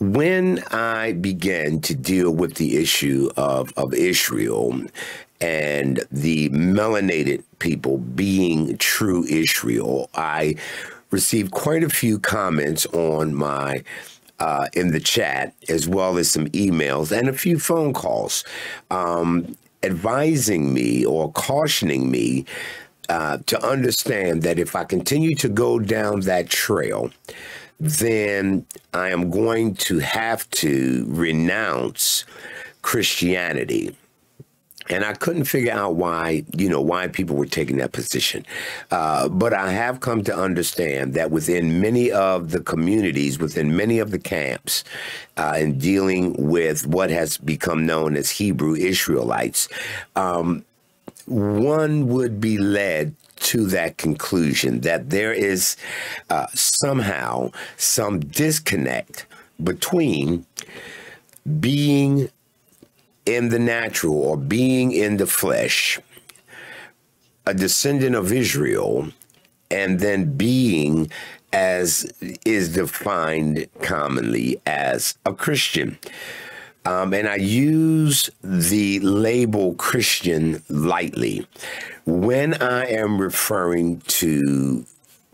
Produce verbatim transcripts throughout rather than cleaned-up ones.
When I began to deal with the issue of, of Israel and the melanated people being true Israel, I received quite a few comments on my uh, in the chat, as well as some emails and a few phone calls um, advising me or cautioning me uh, to understand that if I continue to go down that trail, then I am going to have to renounce Christianity. And I couldn't figure out why, you know, why people were taking that position. Uh, but I have come to understand that within many of the communities, within many of the camps, uh, in dealing with what has become known as Hebrew Israelites, um, one would be led to that conclusion that there is uh, somehow some disconnect between being in the natural or being in the flesh, a descendant of Israel, and then being as is defined commonly as a Christian. Um, and I use the label Christian lightly. When I am referring to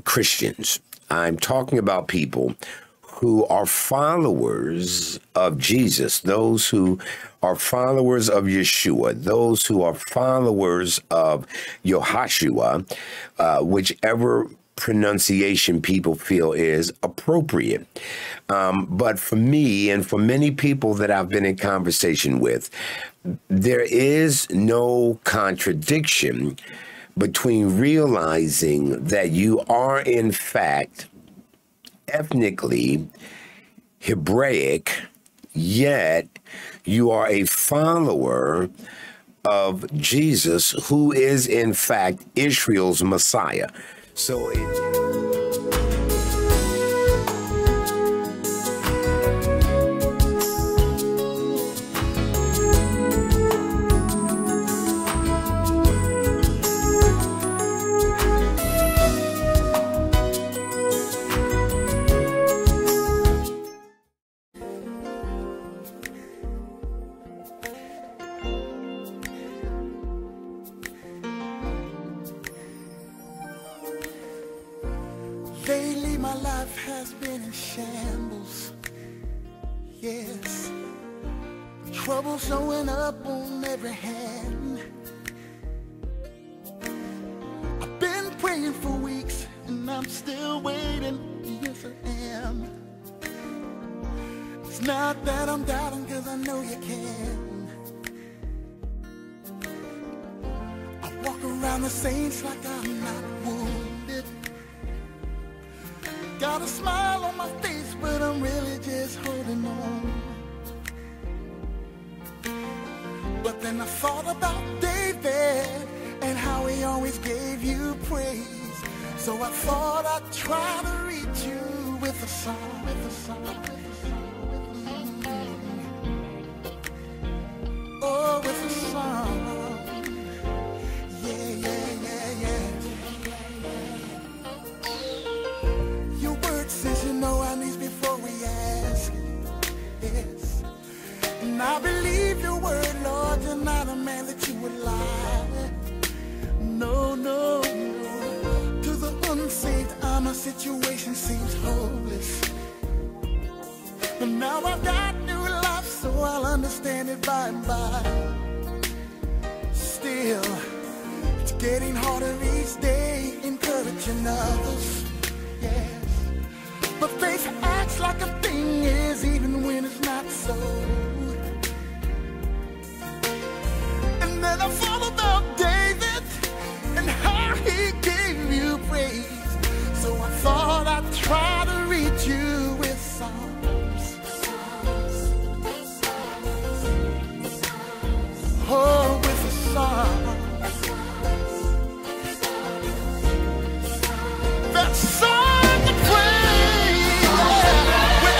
Christians, I'm talking about people who are followers of Jesus, those who are followers of Yeshua, those who are followers of Yahshua, uh, whichever pronunciation people feel is appropriate. Um, but for me and for many people that I've been in conversation with, there is no contradiction between realizing that you are in fact ethnically Hebraic, yet you are a follower of Jesus, who is in fact Israel's Messiah. So it that song to play. Yeah.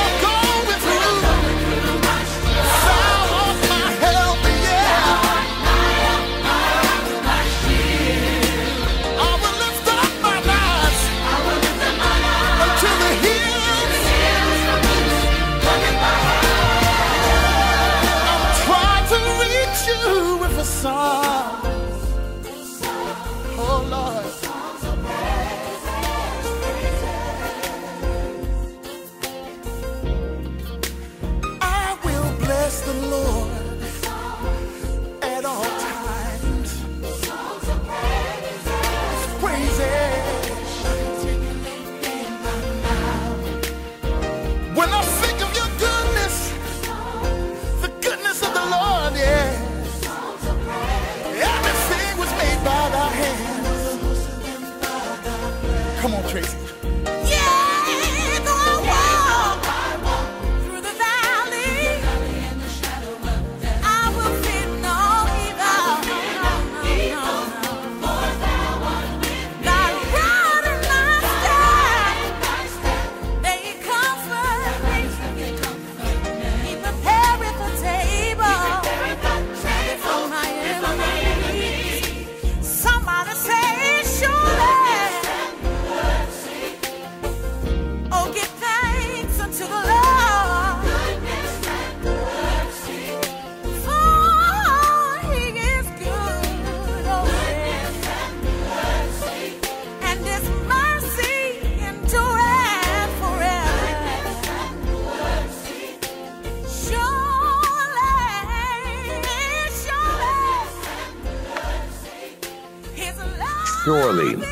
Surely,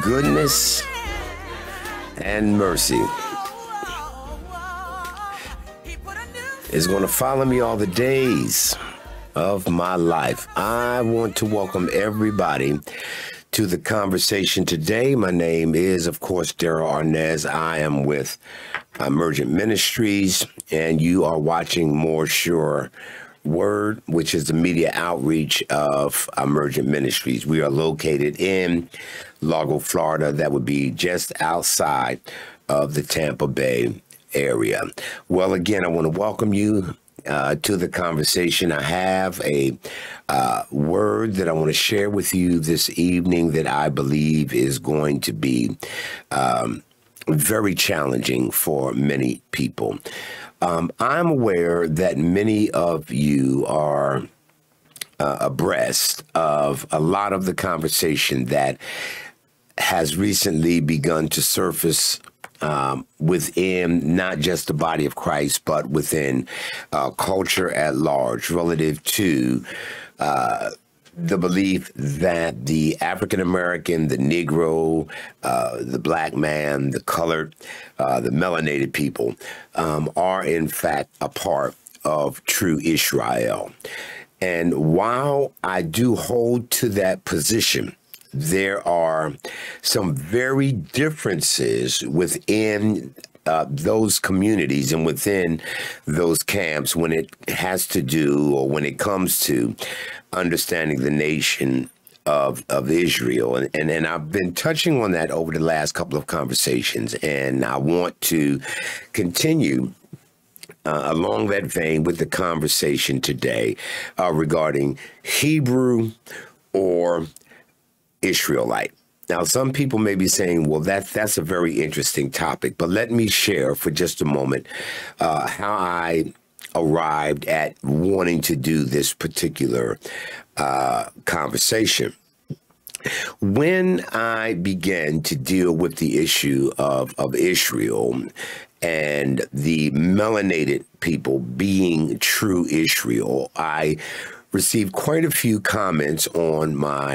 goodness and mercy is going to follow me all the days of my life. I want to welcome everybody to the conversation today. My name is, of course, Daryl Arnez. I am with Emergent Ministries, and you are watching More Sure Word, which is the media outreach of Emergent Ministries. We are located in Largo, Florida. That would be just outside of the Tampa Bay area. Well, again, I want to welcome you uh, to the conversation. I have a uh, word that I want to share with you this evening that I believe is going to be um, very challenging for many people. Um, I'm aware that many of you are uh, abreast of a lot of the conversation that has recently begun to surface um, within not just the body of Christ, but within uh, culture at large relative to uh, the belief that the African-American, the Negro, uh, the black man, the colored, uh, the melanated people um, are in fact a part of true Israel. And while I do hold to that position, there are some very differences within Uh, those communities and within those camps when it has to do or when it comes to understanding the nation of, of Israel. And, and, and I've been touching on that over the last couple of conversations, and I want to continue uh, along that vein with the conversation today uh, regarding Hebrew or Israelite. Now, some people may be saying, well, that, that's a very interesting topic, but let me share for just a moment uh, how I arrived at wanting to do this particular uh, conversation. When I began to deal with the issue of, of Israel and the melanated people being true Israel, I received quite a few comments on my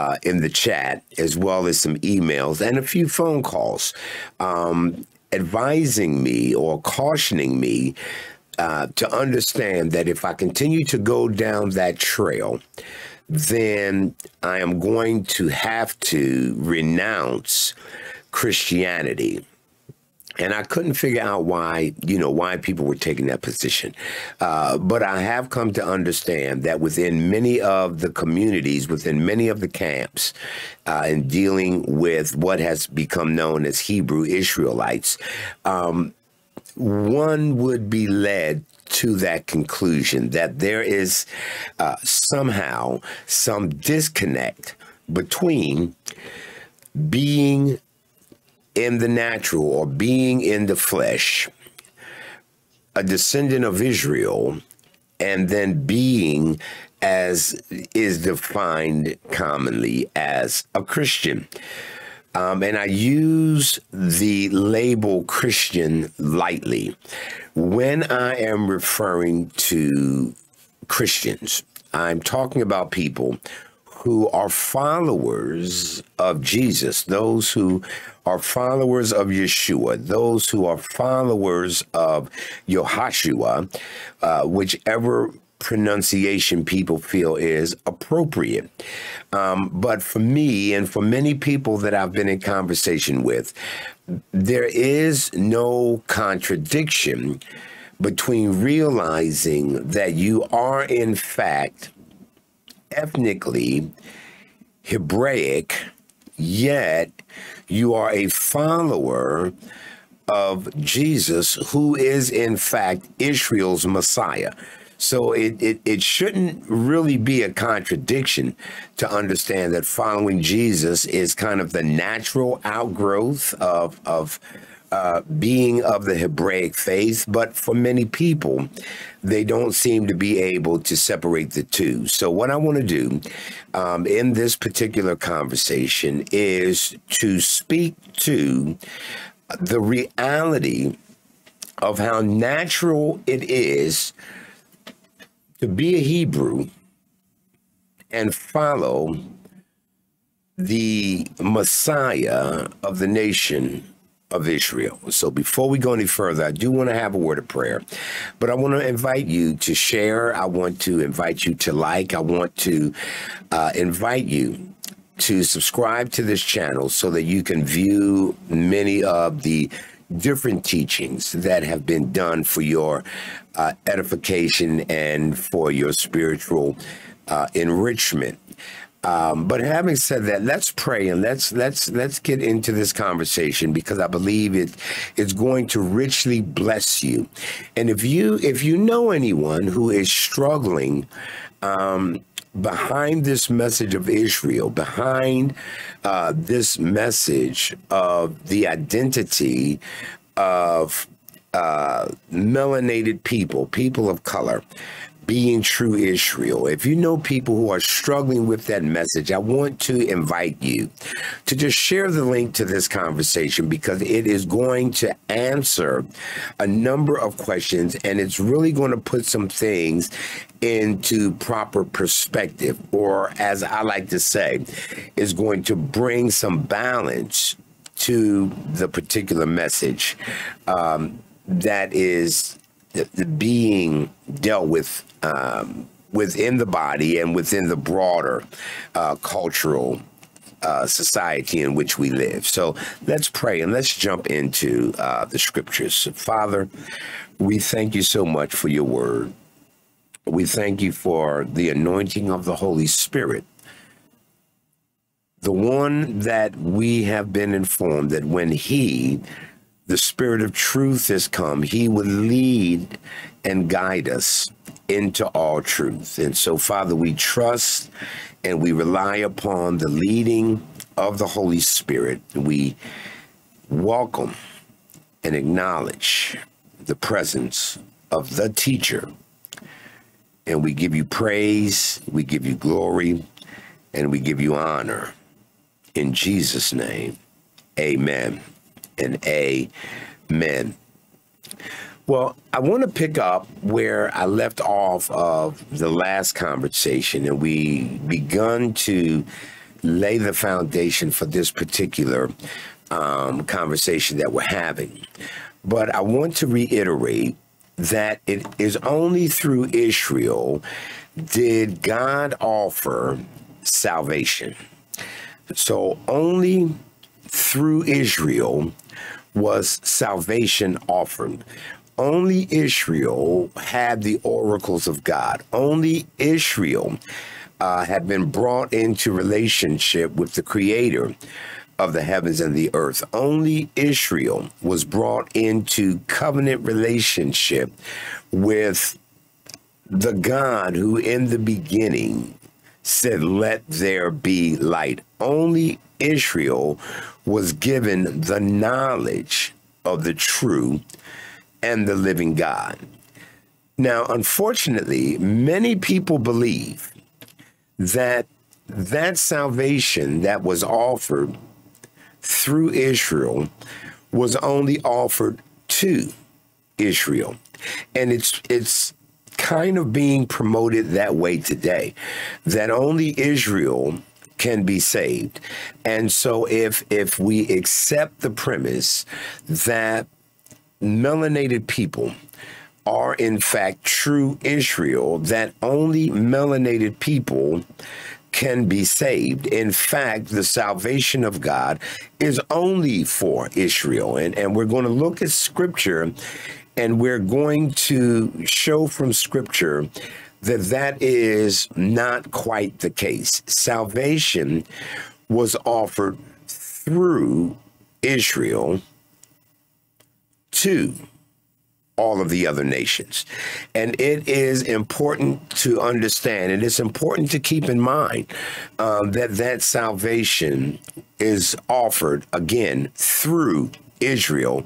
Uh, in the chat, as well as some emails and a few phone calls, um, advising me or cautioning me uh, to understand that if I continue to go down that trail, then I am going to have to renounce Christianity. And I couldn't figure out why, you know, why people were taking that position. Uh, but I have come to understand that within many of the communities, within many of the camps, uh, in dealing with what has become known as Hebrew Israelites, um, one would be led to that conclusion that there is uh, somehow some disconnect between being in the natural or being in the flesh, a descendant of Israel, and then being as is defined commonly as a Christian. Um, and I use the label Christian lightly when I am referring to Christians. I'm talking about people who are followers of Jesus, those who are followers of Yeshua, those who are followers of Yahshua, uh, whichever pronunciation people feel is appropriate. Um, but for me and for many people that I've been in conversation with, there is no contradiction between realizing that you are in fact ethnically Hebraic, yet you are a follower of Jesus, who is in fact Israel's Messiah. So it, it, it shouldn't really be a contradiction to understand that following Jesus is kind of the natural outgrowth of, of uh, being of the Hebraic faith, but for many people, they don't seem to be able to separate the two. So what I want to do um, in this particular conversation is to speak to the reality of how natural it is to be a Hebrew and follow the Messiah of the nation of Israel. So before we go any further, I do want to have a word of prayer, but I want to invite you to share. I want to invite you to like. I want to uh, invite you to subscribe to this channel so that you can view many of the different teachings that have been done for your uh, edification and for your spiritual uh, enrichment. Um, but having said that, let's pray and let's let's let's get into this conversation, because I believe it it's going to richly bless you. And if you if you know anyone who is struggling um, behind this message of Israel, behind uh, this message of the identity of uh, melanated people, people of color, being true Israel. If you know people who are struggling with that message, I want to invite you to just share the link to this conversation, because it is going to answer a number of questions, and it's really going to put some things into proper perspective, or as I like to say, is going to bring some balance to the particular message um, that is the, the being dealt with um, within the body and within the broader uh, cultural uh, society in which we live. So let's pray and let's jump into uh, the scriptures. Father, we thank you so much for your word. We thank you for the anointing of the Holy Spirit, the one that we have been informed that when he, the Spirit of truth, has come, he would lead and guide us into all truth. And so, Father, we trust and we rely upon the leading of the Holy Spirit. We welcome and acknowledge the presence of the teacher. And we give you praise, we give you glory, and we give you honor. In Jesus' name, amen and amen. Well, I want to pick up where I left off of the last conversation, and we begun to lay the foundation for this particular um, conversation that we're having. But I want to reiterate that it is only through Israel did God offer salvation. So only through Israel was salvation offered. Only Israel had the oracles of God. Only Israel uh, had been brought into relationship with the Creator of the heavens and the earth. Only Israel was brought into covenant relationship with the God who in the beginning said, "Let there be light." Only Israel was given the knowledge of the true and the living God. Now, unfortunately, many people believe that that salvation that was offered through Israel was only offered to Israel. And it's it's kind of being promoted that way today, that only Israel can be saved. And so if if we accept the premise that melanated people are in fact true Israel, that only melanated people can be saved. In fact, the salvation of God is only for Israel. And, and we're going to look at scripture, and we're going to show from scripture that that is not quite the case. Salvation was offered through Israel to all of the other nations. And it is important to understand, and it's important to keep in mind um, that that salvation is offered again through Israel,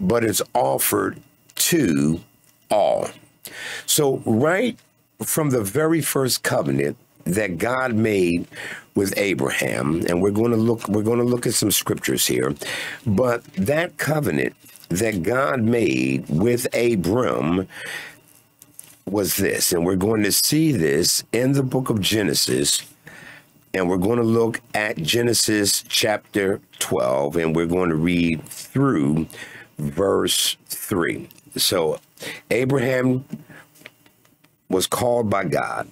but it's offered to all. So right from the very first covenant that God made with Abraham, and we're going to look, we're going to look at some scriptures here, but that covenant that God made with Abram was this, and we're going to see this in the book of Genesis, and we're going to look at Genesis chapter twelve, and we're going to read through verse three. So Abraham was called by God.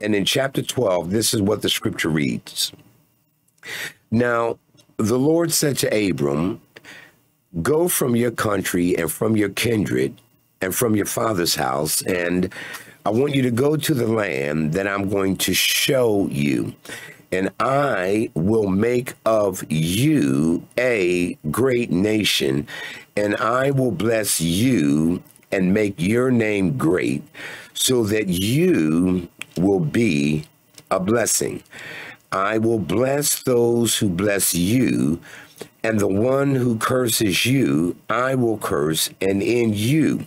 And in chapter twelve, this is what the scripture reads. Now, the Lord said to Abram, go from your country and from your kindred and from your father's house, and I want you to go to the land that I'm going to show you, and I will make of you a great nation, and I will bless you and make your name great, so that you will be a blessing. I will bless those who bless you, and the one who curses you, I will curse, and in you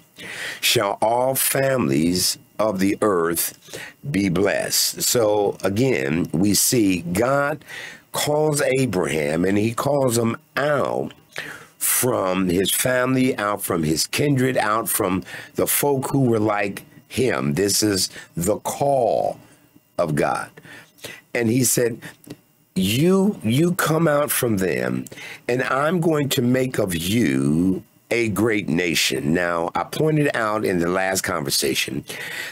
shall all families of the earth be blessed. So again, we see God calls Abraham, and he calls him out from his family, out from his kindred, out from the folk who were like him. This is the call of God. And he said, you, you come out from them, and I'm going to make of you a great nation. Now, I pointed out in the last conversation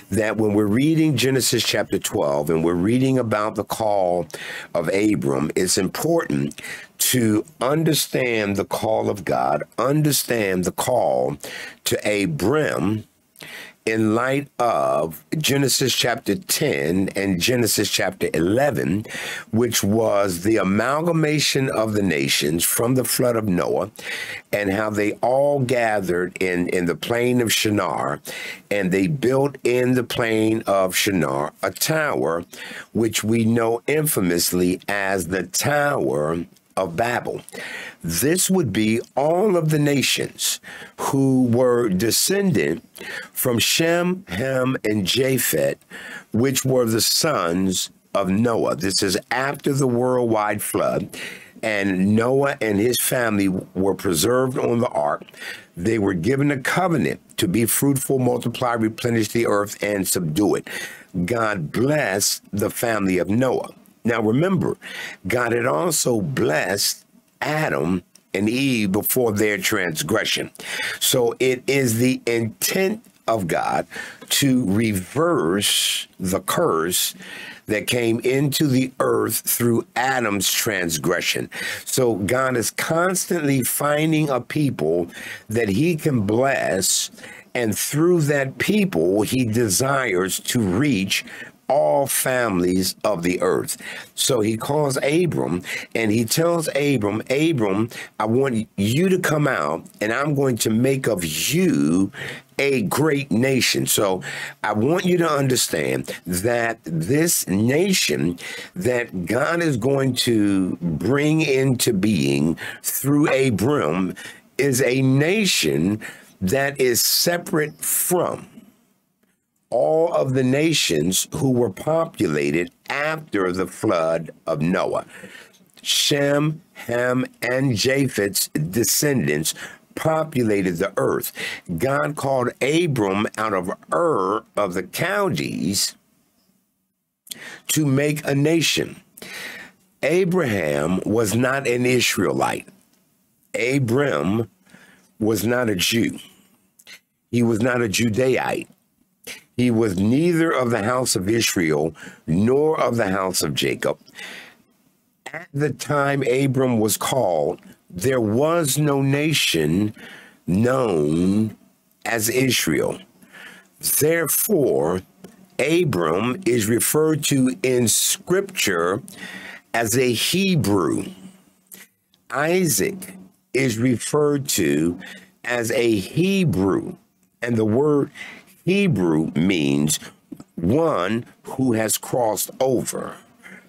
that when we're reading Genesis chapter twelve and we're reading about the call of Abram, it's important to understand the call of God, understand the call to Abram in light of Genesis chapter ten and Genesis chapter eleven, which was the amalgamation of the nations from the flood of Noah, and how they all gathered in, in the plain of Shinar, and they built in the plain of Shinar a tower, which we know infamously as the Tower of Babel. This would be all of the nations who were descended from Shem, Ham, and Japheth, which were the sons of Noah. This is after the worldwide flood, and Noah and his family were preserved on the ark. They were given a covenant to be fruitful, multiply, replenish the earth, and subdue it. God blessed the family of Noah. Now, remember, God had also blessed Adam and Eve before their transgression. So it is the intent of God to reverse the curse that came into the earth through Adam's transgression. So God is constantly finding a people that he can bless, and through that people, he desires to reach all families of the earth. So he calls Abram, and he tells Abram, Abram, I want you to come out, and I'm going to make of you a great nation. So I want you to understand that this nation that God is going to bring into being through Abram is a nation that is separate from all of the nations who were populated after the flood of Noah. Shem, Ham, and Japheth's descendants populated the earth. God called Abram out of Ur of the Chaldees to make a nation. Abraham was not an Israelite. Abram was not a Jew. He was not a Judaite. He was neither of the house of Israel nor of the house of Jacob. At the time Abram was called, there was no nation known as Israel. Therefore, Abram is referred to in Scripture as a Hebrew. Isaac is referred to as a Hebrew, and the word Hebrew means one who has crossed over.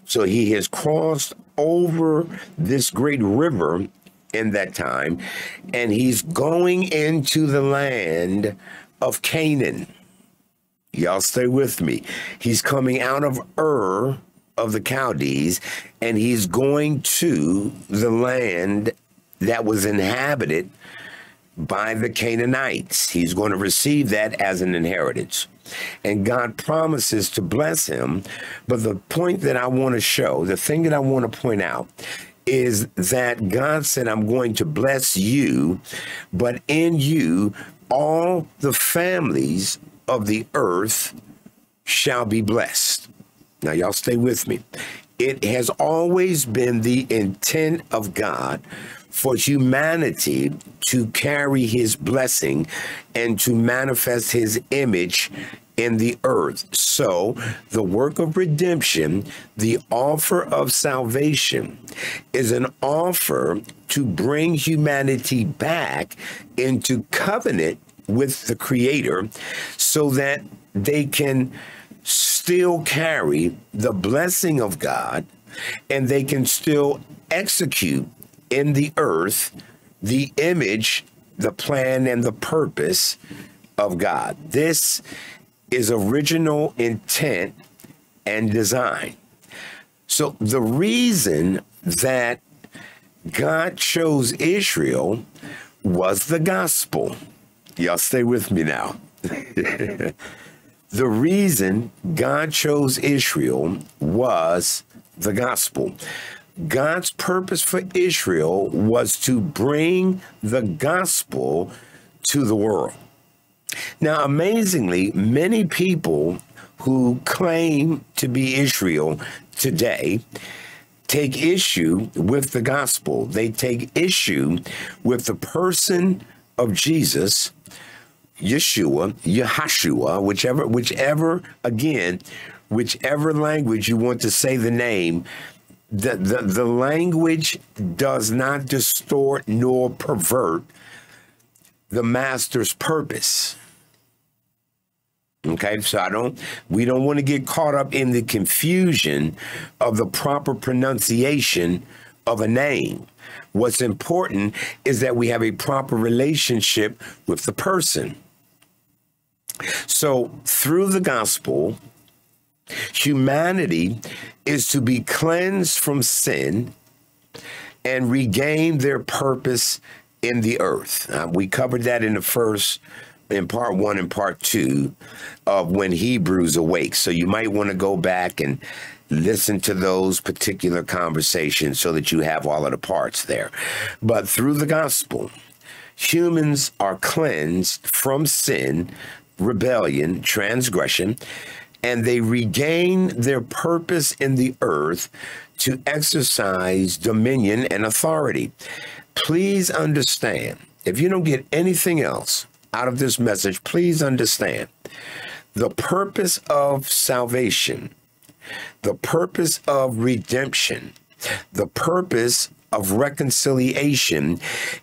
So he has crossed over this great river in that time, and he's going into the land of Canaan. Y'all stay with me. He's coming out of Ur of the Chaldees, and he's going to the land that was inhabited by the Canaanites. He's going to receive that as an inheritance. And God promises to bless him. But the point that I want to show, the thing that I want to point out, is that God said, I'm going to bless you, but in you, all the families of the earth shall be blessed. Now, y'all stay with me. It has always been the intent of God for humanity to carry his blessing and to manifest his image in the earth. So the work of redemption, the offer of salvation, is an offer to bring humanity back into covenant with the Creator so that they can still carry the blessing of God and they can still execute in the earth the image, the plan, and the purpose of God. This is original intent and design. So the reason that God chose Israel was the gospel. Y'all stay with me now. The reason God chose Israel was the gospel. God's purpose for Israel was to bring the gospel to the world. Now, amazingly, many people who claim to be Israel today take issue with the gospel. They take issue with the person of Jesus, Yeshua, Yahshua, whichever, whichever, again, whichever language you want to say the name. The, the, the language does not distort nor pervert the master's purpose. Okay, so I don't, we don't want to get caught up in the confusion of the proper pronunciation of a name. What's important is that we have a proper relationship with the person. So through the gospel, humanity is to be cleansed from sin and regain their purpose in the earth. Uh, we covered that in the first, in part one and part two of When Hebrews Awake. So you might want to go back and listen to those particular conversations so that you have all of the parts there. But through the gospel, humans are cleansed from sin, rebellion, transgression, and they regain their purpose in the earth to exercise dominion and authority. Please understand, if you don't get anything else out of this message, please understand the purpose of salvation, the purpose of redemption, the purpose of reconciliation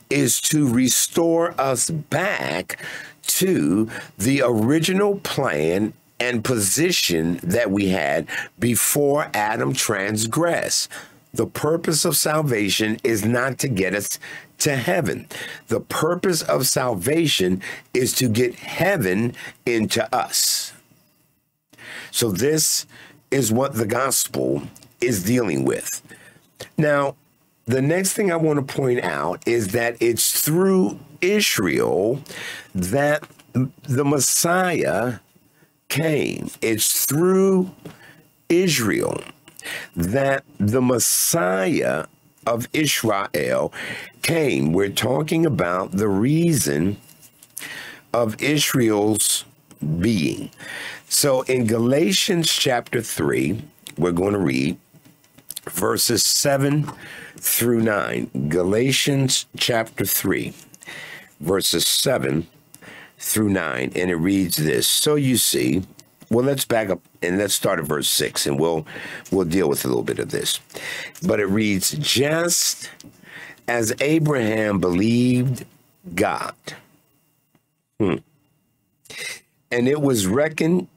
is to restore us back to the original plan and position that we had before Adam transgressed. The purpose of salvation is not to get us to heaven. The purpose of salvation is to get heaven into us. So this is what the gospel is dealing with. Now, the next thing I want to point out is that it's through Israel that the Messiah came. It's through Israel that the Messiah of Israel came. We're talking about the reason of Israel's being. So in Galatians chapter three, we're going to read verses seven through nine. Galatians chapter three, verses seven through nine, and it reads this. So you see, well, let's back up and let's start at verse six, and we'll we'll deal with a little bit of this. But it reads, just as Abraham believed God, hmm, and it was reckoned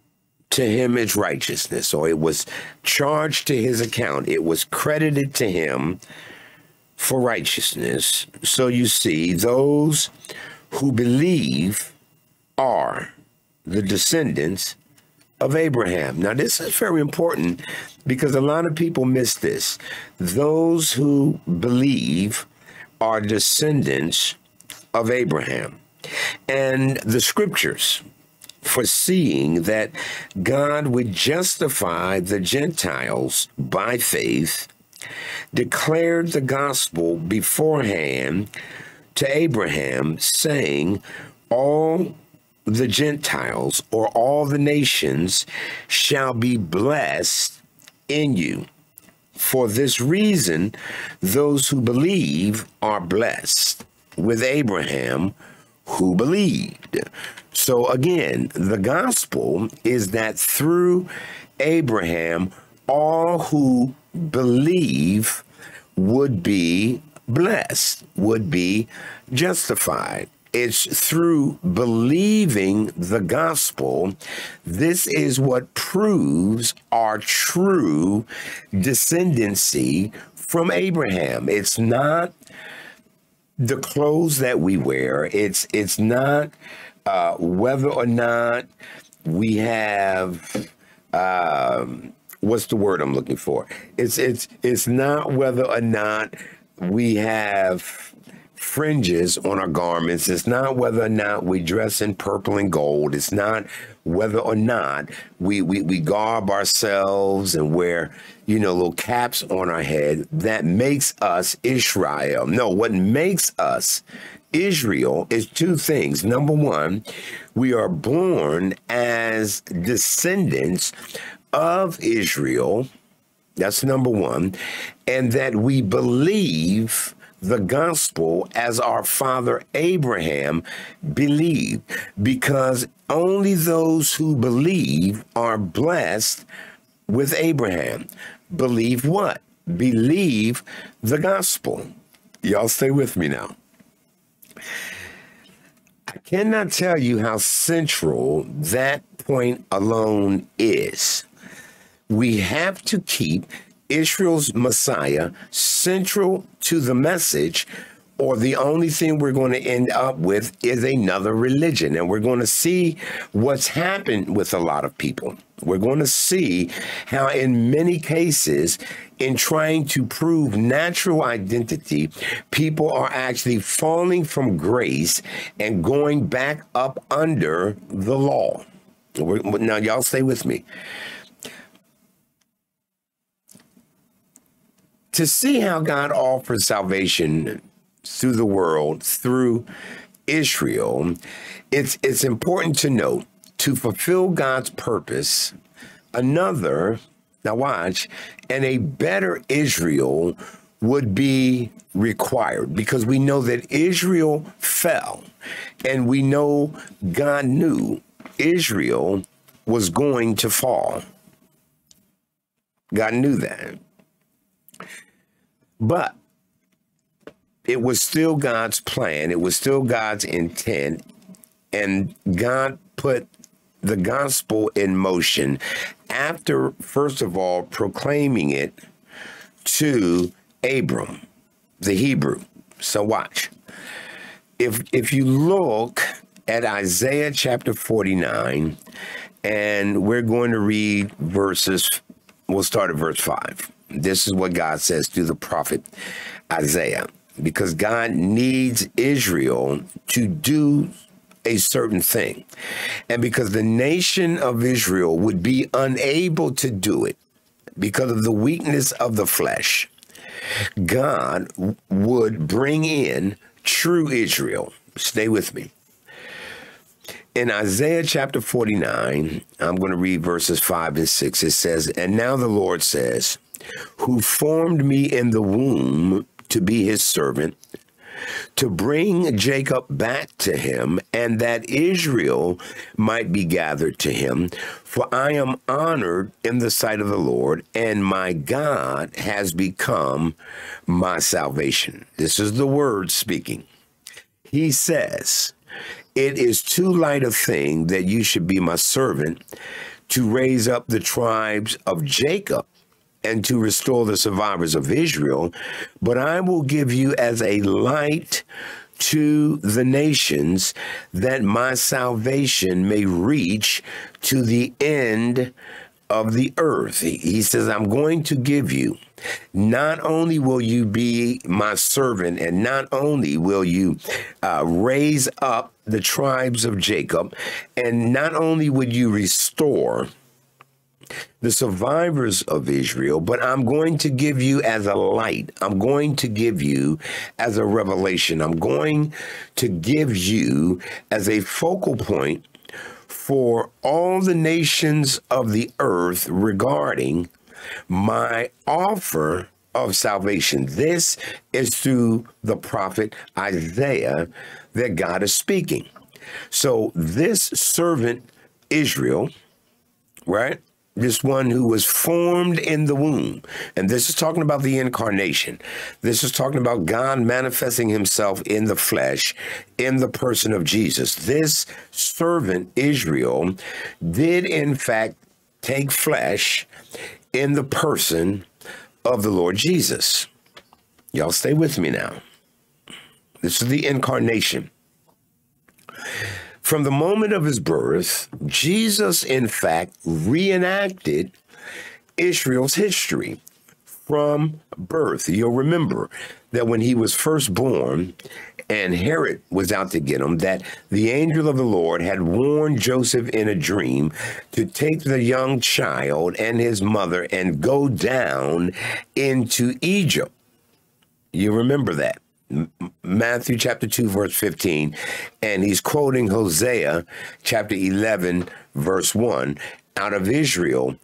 to him as righteousness, or it was charged to his account. It was credited to him for righteousness. So you see, those who believe are the descendants of Abraham. Now, this is very important because a lot of people miss this. Those who believe are descendants of Abraham. And the scriptures, foreseeing that God would justify the Gentiles by faith, declared the gospel beforehand to Abraham, saying, all the Gentiles, or all the nations, shall be blessed in you. For this reason, those who believe are blessed with Abraham, who believed. So again, the gospel is that through Abraham, all who believe would be blessed, would be justified. It's through believing the gospel. This is what proves our true descendancy from Abraham. It's not the clothes that we wear. It's, it's not uh, whether or not we have, um, what's the word I'm looking for? It's, it's, it's not whether or not we have fringes on our garments. It's not whether or not we dress in purple and gold. It's not whether or not we, we, we garb ourselves and wear, you know, little caps on our head that makes us Israel. No, what makes us Israel is two things. Number one, we are born as descendants of Israel. That's number one. And that we believe the gospel as our father Abraham believed, because only those who believe are blessed with Abraham. Believe what? Believe the gospel. Y'all stay with me now. I cannot tell you how central that point alone is. We have to keep Israel's Messiah central to the message, or the only thing we're going to end up with is another religion. And we're going to see what's happened with a lot of people. We're going to see how in many cases, in trying to prove natural identity, people are actually falling from grace and going back up under the law. We're, now, y'all stay with me. To see how God offers salvation through the world, through Israel, it's, it's important to note, to fulfill God's purpose, another, now watch, and a better Israel would be required, because we know that Israel fell, and we know God knew Israel was going to fall. God knew that. But it was still God's plan. It was still God's intent. And God put the gospel in motion after, first of all, proclaiming it to Abram, the Hebrew. So watch. If, if you look at Isaiah chapter forty-nine, and we're going to read verses, we'll start at verse five. This is what God says through the prophet Isaiah, because God needs Israel to do a certain thing. And because the nation of Israel would be unable to do it because of the weakness of the flesh, God would bring in true Israel. Stay with me. In Isaiah chapter forty-nine, I'm going to read verses five and six. It says, and now the Lord says, who formed me in the womb to be his servant, to bring Jacob back to him, and that Israel might be gathered to him. For I am honored in the sight of the Lord, and my God has become my salvation. This is the word speaking. He says, it is too light a thing that you should be my servant, to raise up the tribes of Jacob and to restore the survivors of Israel, but I will give you as a light to the nations, that my salvation may reach to the end of the earth. He, he says, I'm going to give you, not only will you be my servant, and not only will you uh, raise up the tribes of Jacob, and not only would you restore the survivors of Israel, but I'm going to give you as a light. I'm going to give you as a revelation. I'm going to give you as a focal point for all the nations of the earth regarding my offer of salvation. This is through the prophet Isaiah that God is speaking. So this servant Israel, right? This one who was formed in the womb. And this is talking about the incarnation. This is talking about God manifesting himself in the flesh, in the person of Jesus. This servant Israel did in fact take flesh in the person of the Lord Jesus. Y'all stay with me now. This is the incarnation. From the moment of his birth, Jesus, in fact, reenacted Israel's history from birth. You'll remember that when he was first born and Herod was out to get him, that the angel of the Lord had warned Joseph in a dream to take the young child and his mother and go down into Egypt. You remember that. Matthew chapter two, verse fifteen, and he's quoting Hosea chapter eleven, verse one, out of Israel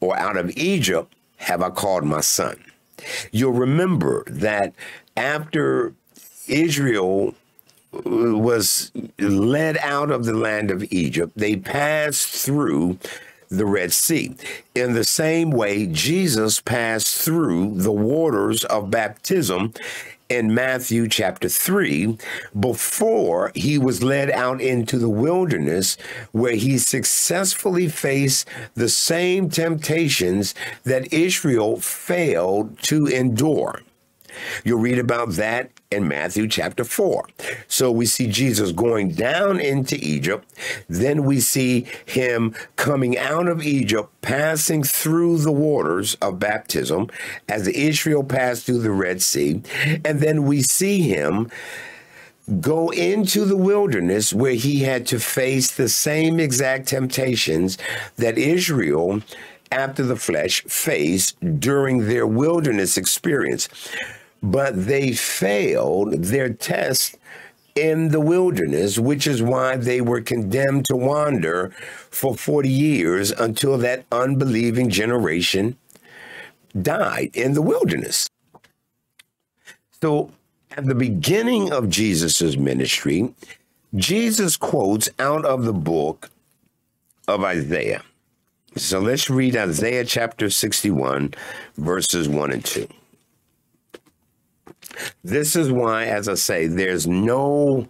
or out of Egypt have I called my son. You'll remember that after Israel was led out of the land of Egypt, they passed through the Red Sea. In the same way, Jesus passed through the waters of baptism in Matthew chapter three, before he was led out into the wilderness, where he successfully faced the same temptations that Israel failed to endure. You'll read about that in Matthew chapter four. So we see Jesus going down into Egypt. Then we see him coming out of Egypt, passing through the waters of baptism as Israel passed through the Red Sea. And then we see him go into the wilderness where he had to face the same exact temptations that Israel, after the flesh, faced during their wilderness experience. But they failed their test in the wilderness, which is why they were condemned to wander for forty years until that unbelieving generation died in the wilderness. So at the beginning of Jesus's ministry, Jesus quotes out of the book of Isaiah. So let's read Isaiah chapter sixty-one, verses one and two. This is why, as I say, there's no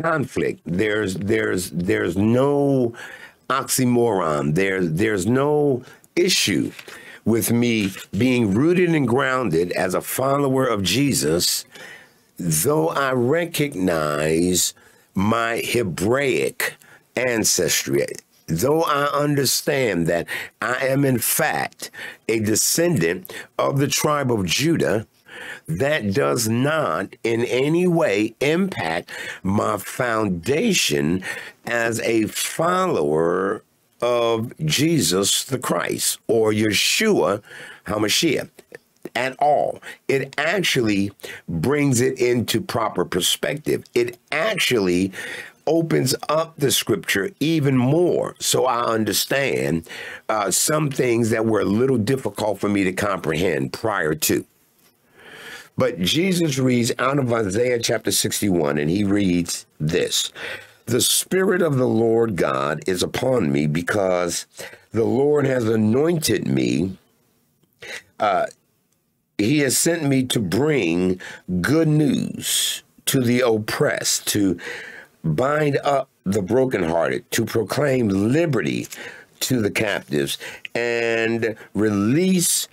conflict. There's there's there's no oxymoron. There's there's no issue with me being rooted and grounded as a follower of Jesus, though I recognize my Hebraic ancestry. Though I understand that I am, in fact, a descendant of the tribe of Judah, that does not in any way impact my foundation as a follower of Jesus the Christ or Yeshua HaMashiach at all. It actually brings it into proper perspective. It actually opens up the scripture even more, so I understand uh, some things that were a little difficult for me to comprehend prior to. But Jesus reads out of Isaiah chapter sixty-one, and he reads this: the Spirit of the Lord God is upon me, because the Lord has anointed me. Uh, he has sent me to bring good news to the oppressed, to bind up the brokenhearted, to proclaim liberty to the captives and release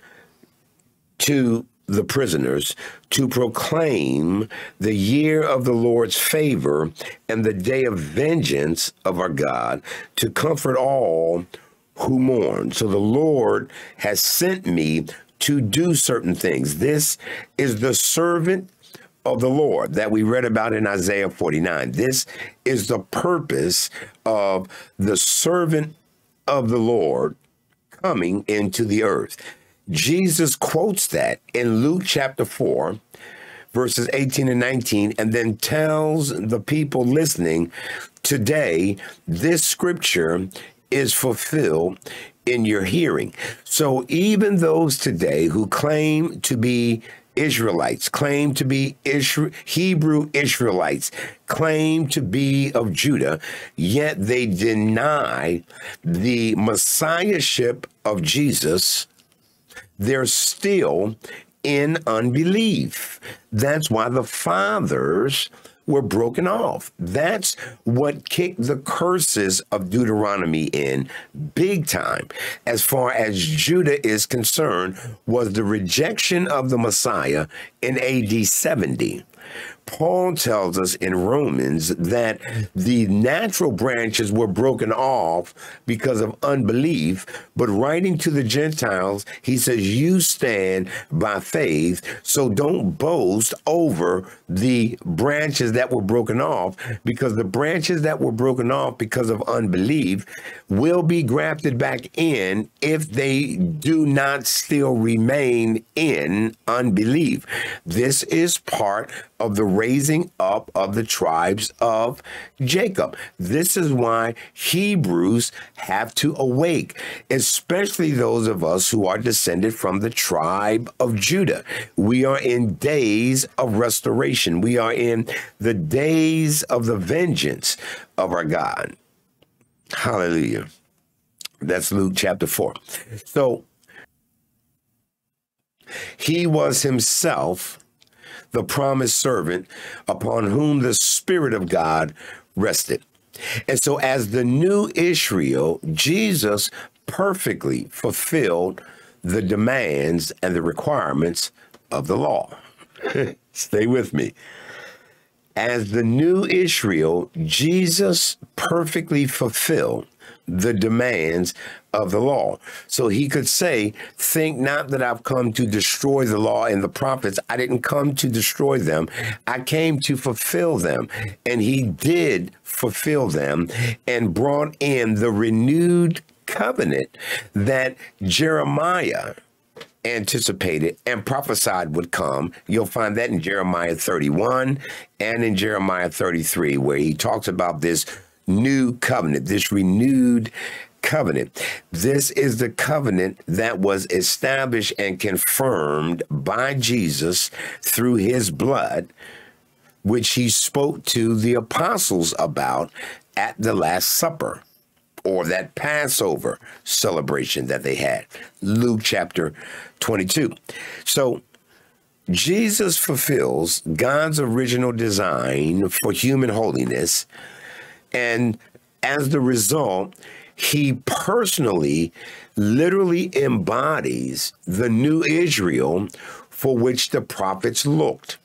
to the prisoners, to proclaim the year of the Lord's favor and the day of vengeance of our God, to comfort all who mourn. So the Lord has sent me to do certain things. This is the servant of the Lord that we read about in Isaiah forty-nine. This is the purpose of the servant of the Lord coming into the earth. Jesus quotes that in Luke chapter four, verses eighteen and nineteen, and then tells the people listening, today, this scripture is fulfilled in your hearing. So even those today who claim to be Israelites, claim to be Isra- Hebrew Israelites, claim to be of Judah, yet they deny the Messiahship of Jesus, they're still in unbelief. That's why the fathers were broken off. That's what kicked the curses of Deuteronomy in big time, as far as Judah is concerned, was the rejection of the Messiah in A D seventy. Paul tells us in Romans that the natural branches were broken off because of unbelief, but writing to the Gentiles, he says, you stand by faith, so don't boast over the branches that were broken off, because the branches that were broken off because of unbelief will be grafted back in if they do not still remain in unbelief. This is part of the raising up of the tribes of Jacob. This is why Hebrews have to awake, especially those of us who are descended from the tribe of Judah. We are in days of restoration. We are in the days of the vengeance of our God. Hallelujah. That's Luke chapter four. So he was himself the promised servant upon whom the Spirit of God rested. And so as the new Israel, Jesus perfectly fulfilled the demands and the requirements of the law. Stay with me. As the new Israel, Jesus perfectly fulfilled the demands of the law. So he could say, think not that I've come to destroy the law and the prophets. I didn't come to destroy them. I came to fulfill them. And he did fulfill them and brought in the renewed covenant that Jeremiah anticipated and prophesied would come. You'll find that in Jeremiah thirty-one and in Jeremiah thirty-three, where he talks about this new covenant, this renewed covenant. This is the covenant that was established and confirmed by Jesus through his blood, which he spoke to the apostles about at the Last Supper, or that Passover celebration that they had, Luke chapter twenty-two. So Jesus fulfills God's original design for human holiness, and as the result, he personally, literally embodies the new Israel for which the prophets looked.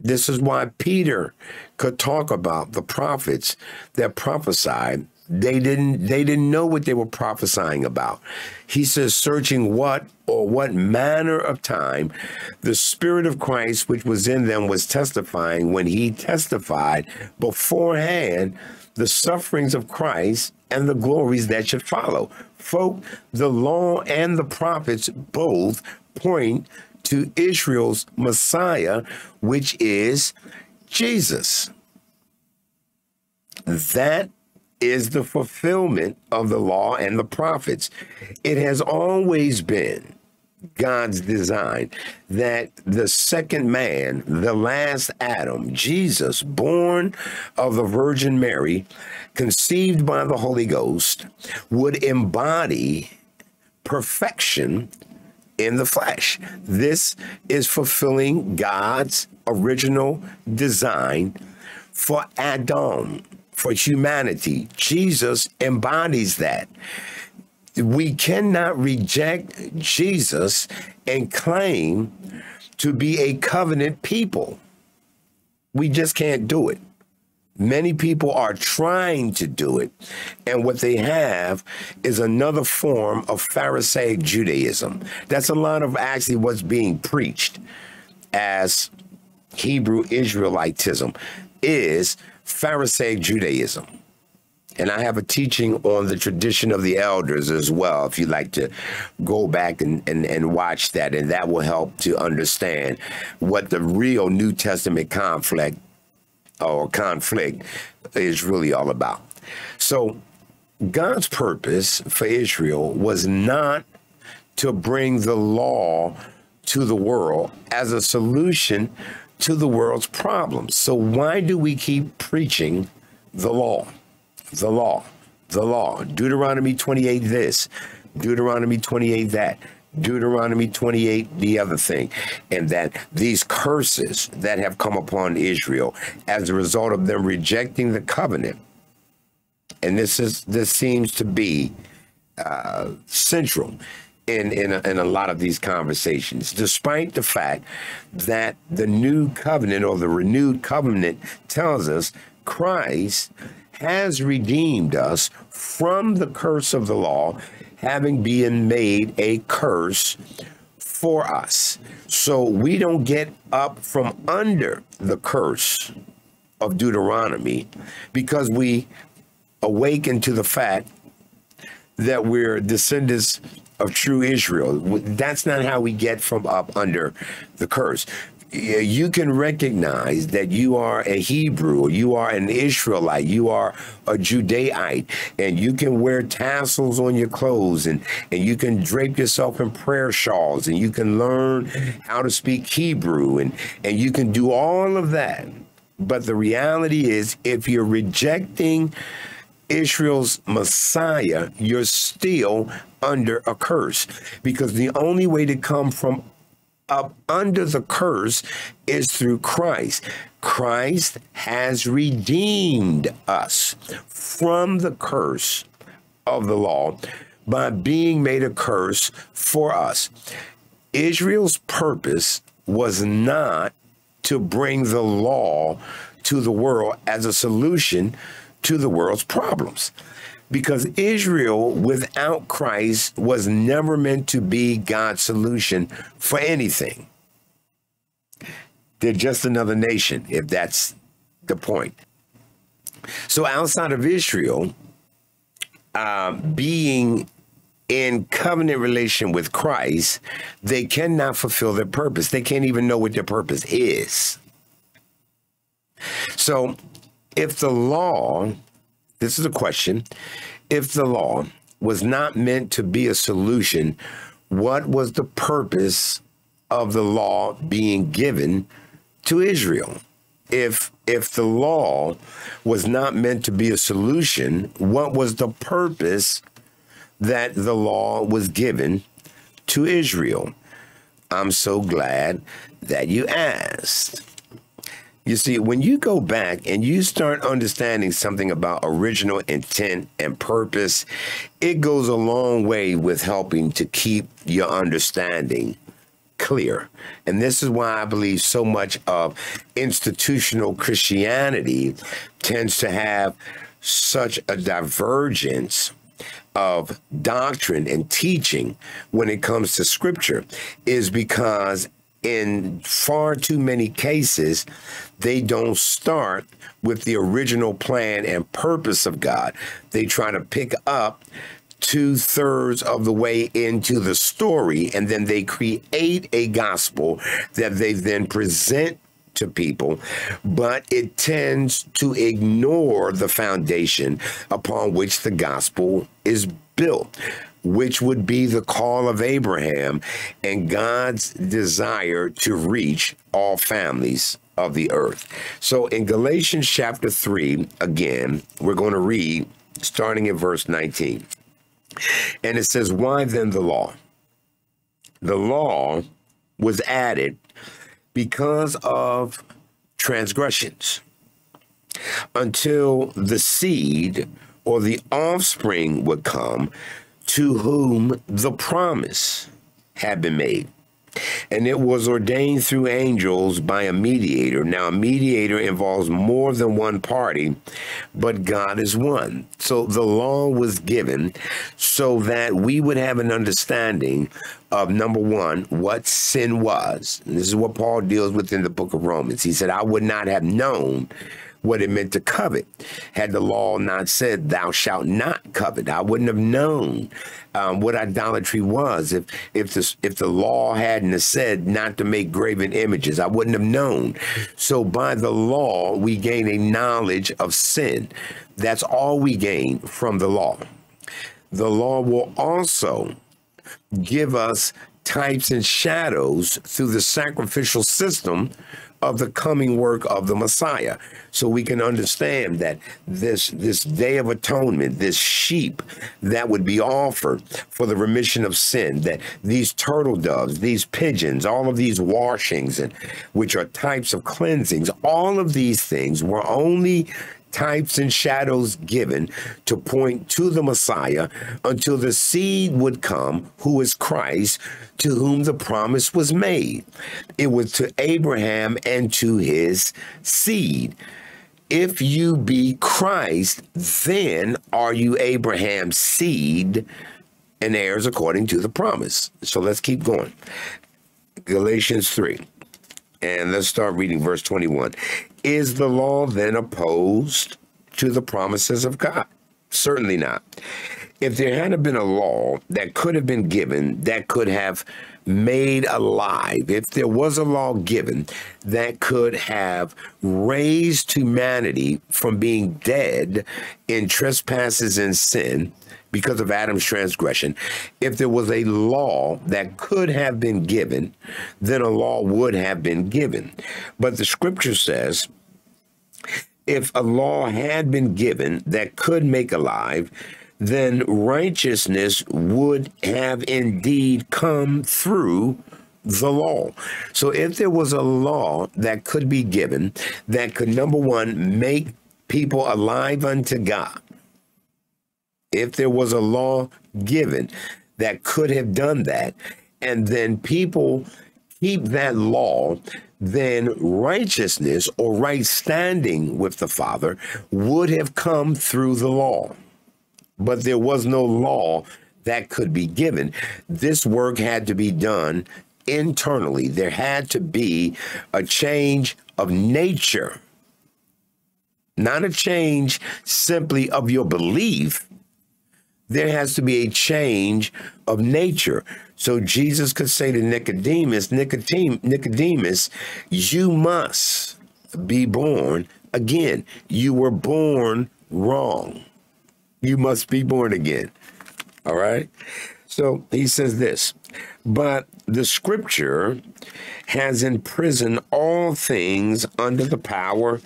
This is why Peter could talk about the prophets that prophesied. They didn't, they didn't know what they were prophesying about. He says, searching what or what manner of time the Spirit of Christ, which was in them, was testifying when he testified beforehand the sufferings of Christ and the glories that should follow. Folk, the law and the prophets both point to Israel's Messiah, which is Jesus. That is the fulfillment of the law and the prophets. It has always been God's design that the second man, the last Adam, Jesus, born of the Virgin Mary, conceived by the Holy Ghost, would embody perfection in the flesh. This is fulfilling God's original design for Adam, for humanity. Jesus embodies that. we cannot reject Jesus and claim to be a covenant people. We just can't do it. Many people are trying to do it, and what they have is another form of Pharisaic Judaism. That's a lot of actually what's being preached as Hebrew Israelitism is Pharisaic Judaism. And I have a teaching on the tradition of the elders as well, if you'd like to go back and, and, and watch that, and that will help to understand what the real New Testament conflict or conflict is really all about. So God's purpose for Israel was not to bring the law to the world as a solution to the world's problems. So why do we keep preaching the law? The law, the law, Deuteronomy twenty-eight, this, Deuteronomy twenty-eight, that, Deuteronomy twenty-eight, the other thing, and that these curses that have come upon Israel as a result of them rejecting the covenant. And this is, this seems to be uh, central in, in, a, in a lot of these conversations, despite the fact that the new covenant or the renewed covenant tells us Christ has redeemed us from the curse of the law, having been made a curse for us. So we don't get up from under the curse of Deuteronomy because we awaken to the fact that we're descendants of true Israel. That's not how we get from up under the curse. You can recognize that you are a Hebrew, you are an Israelite, you are a Judaite, and you can wear tassels on your clothes, and, and you can drape yourself in prayer shawls, and you can learn how to speak Hebrew, and, and you can do all of that. But the reality is, if you're rejecting Israel's Messiah, you're still under a curse, because the only way to come from up under the curse is through Christ. Christ has redeemed us from the curse of the law by being made a curse for us. Israel's purpose was not to bring the law to the world as a solution to the world's problems, because Israel without Christ was never meant to be God's solution for anything. They're just another nation, if that's the point. So outside of Israel, uh, being in covenant relation with Christ, they cannot fulfill their purpose. They can't even know what their purpose is. So if the law, this is a question, if the law was not meant to be a solution, what was the purpose of the law being given to Israel? If, if the law was not meant to be a solution, what was the purpose that the law was given to Israel? I'm so glad that you asked. You see, when you go back and you start understanding something about original intent and purpose, it goes a long way with helping to keep your understanding clear. And this is why I believe so much of institutional Christianity tends to have such a divergence of doctrine and teaching when it comes to Scripture, is because in far too many cases, they don't start with the original plan and purpose of God. They try to pick up two thirds of the way into the story, and then they create a gospel that they then present to people, but it tends to ignore the foundation upon which the gospel is built, which would be the call of Abraham and God's desire to reach all families of the earth. So in Galatians chapter three, again, we're going to read starting in verse nineteen. And it says, why then the law? The law was added because of transgressions, until the seed or the offspring would come to whom the promise had been made. And it was ordained through angels by a mediator. Now, a mediator involves more than one party, but God is one. So the law was given so that we would have an understanding of, number one, what sin was. And this is what Paul deals with in the book of Romans. He said, I would not have known what it meant to covet had the law not said thou shalt not covet. I wouldn't have known um, what idolatry was if if the, if the law hadn't said not to make graven images. I wouldn't have known. So by the law, we gain a knowledge of sin. That's all we gain from the law. The law will also give us types and shadows through the sacrificial system of the coming work of the Messiah. So we can understand that this, this Day of Atonement, this sheep that would be offered for the remission of sin, that these turtle doves, these pigeons, all of these washings, and which are types of cleansings, all of these things were only types and shadows given to point to the Messiah until the seed would come, who is Christ, to whom the promise was made. It was to Abraham and to his seed. If you be Christ, then are you Abraham's seed and heirs according to the promise. So let's keep going. Galatians three. And let's start reading verse twenty-one. Is the law then opposed to the promises of God? Certainly not. If there hadn't been a law that could have been given, that could have made alive, if there was a law given that could have raised humanity from being dead in trespasses and sin, because of Adam's transgression, if there was a law that could have been given, then a law would have been given. But the scripture says, if a law had been given that could make alive, then righteousness would have indeed come through the law. So if there was a law that could be given that could, number one, make people alive unto God, if there was a law given that could have done that, and then people keep that law, then righteousness or right standing with the Father would have come through the law. But there was no law that could be given. This work had to be done internally. There had to be a change of nature, not a change simply of your belief. There has to be a change of nature. So Jesus could say to Nicodemus, Nicodemus, you must be born again. You were born wrong. You must be born again. All right. So he says this, but the scripture has imprisoned all things under the power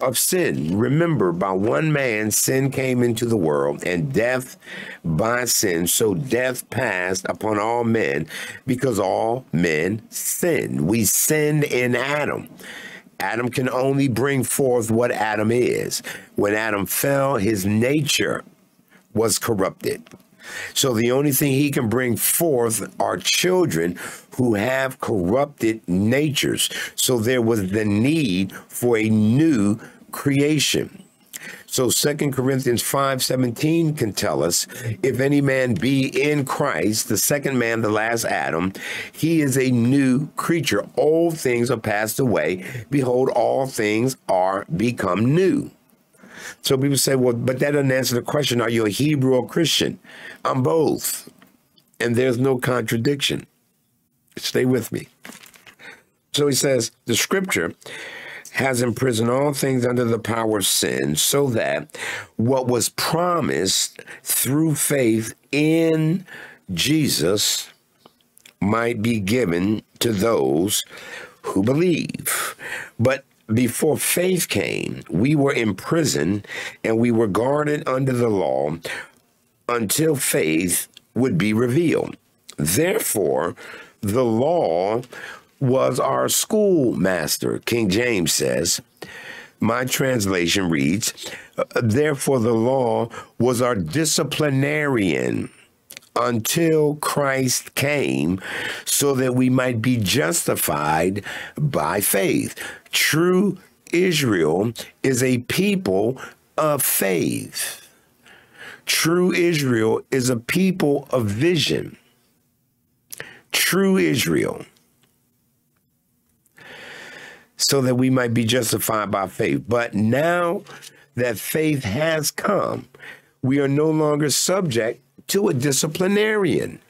of sin. Remember, by one man, sin came into the world, and death by sin. So death passed upon all men because all men sinned. We sinned in Adam. Adam can only bring forth what Adam is. When Adam fell, his nature was corrupted. So the only thing he can bring forth are children who have corrupted natures. So there was the need for a new creation. So Second Corinthians five seventeen can tell us, if any man be in Christ, the second man, the last Adam, he is a new creature. Old things are passed away. Behold, all things are become new. So people say, well, but that doesn't answer the question. Are you a Hebrew or Christian? I'm both. And there's no contradiction. Stay with me. So he says, the scripture has imprisoned all things under the power of sin, so that what was promised through faith in Jesus might be given to those who believe. But before faith came, we were in prison and we were guarded under the law until faith would be revealed. Therefore, the law was our schoolmaster. King James says, my translation reads, therefore the law was our disciplinarian until Christ came, so that we might be justified by faith. True Israel is a people of faith. True Israel is a people of vision. True Israel. So that we might be justified by faith. But now that faith has come, we are no longer subject to a disciplinarian.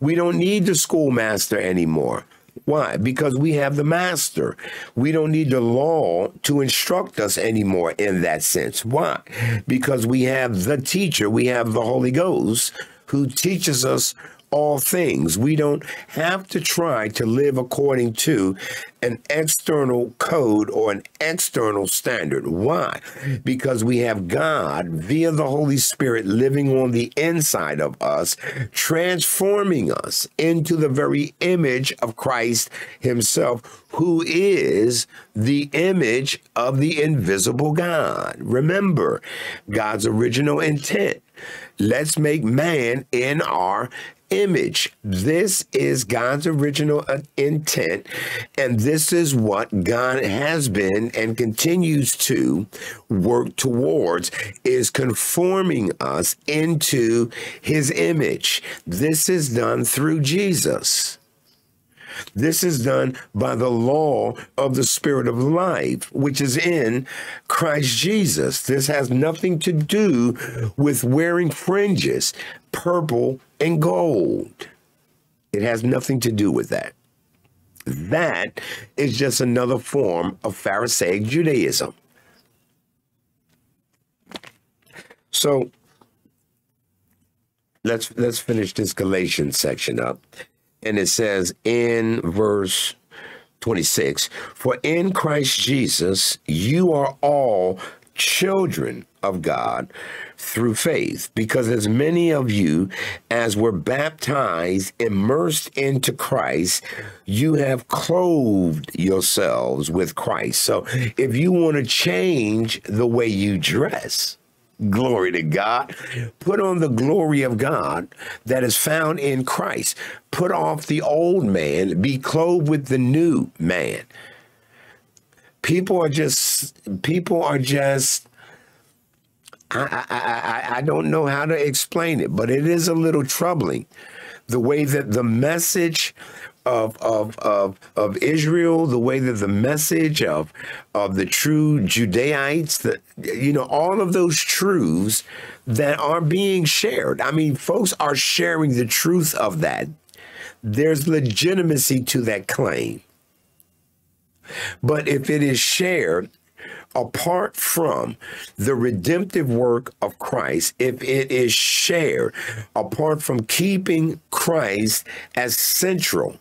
We don't need the schoolmaster anymore. Why? Because we have the master. We don't need the law to instruct us anymore in that sense. Why? Because we have the teacher. We have the Holy Ghost who teaches us all things. We don't have to try to live according to an external code or an external standard. Why? Because we have God via the Holy Spirit living on the inside of us, transforming us into the very image of Christ himself, who is the image of the invisible God. Remember God's original intent. Let's make man in our image. This is God's original intent, and this is what God has been and continues to work towards, is conforming us into his image. This is done through Jesus. This is done by the law of the Spirit of life, which is in Christ Jesus. This has nothing to do with wearing fringes, purple and gold. It has nothing to do with that. That is just another form of Pharisaic Judaism. So let's let's finish this Galatians section up. And it says in verse twenty-six, for in Christ Jesus, you are all children of God through faith, because as many of you as were baptized, immersed into Christ, you have clothed yourselves with Christ. So if you want to change the way you dress, glory to God, put on the glory of God that is found in Christ. Put off the old man, be clothed with the new man. People are just, people are just, I, I, I, I don't know how to explain it, but it is a little troubling the way that the message Of, of, of, of Israel, the way that the message of, of the true Judaites, the, you know, all of those truths that are being shared. I mean, folks are sharing the truth of that. There's legitimacy to that claim. But if it is shared apart from the redemptive work of Christ, if it is shared apart from keeping Christ as central,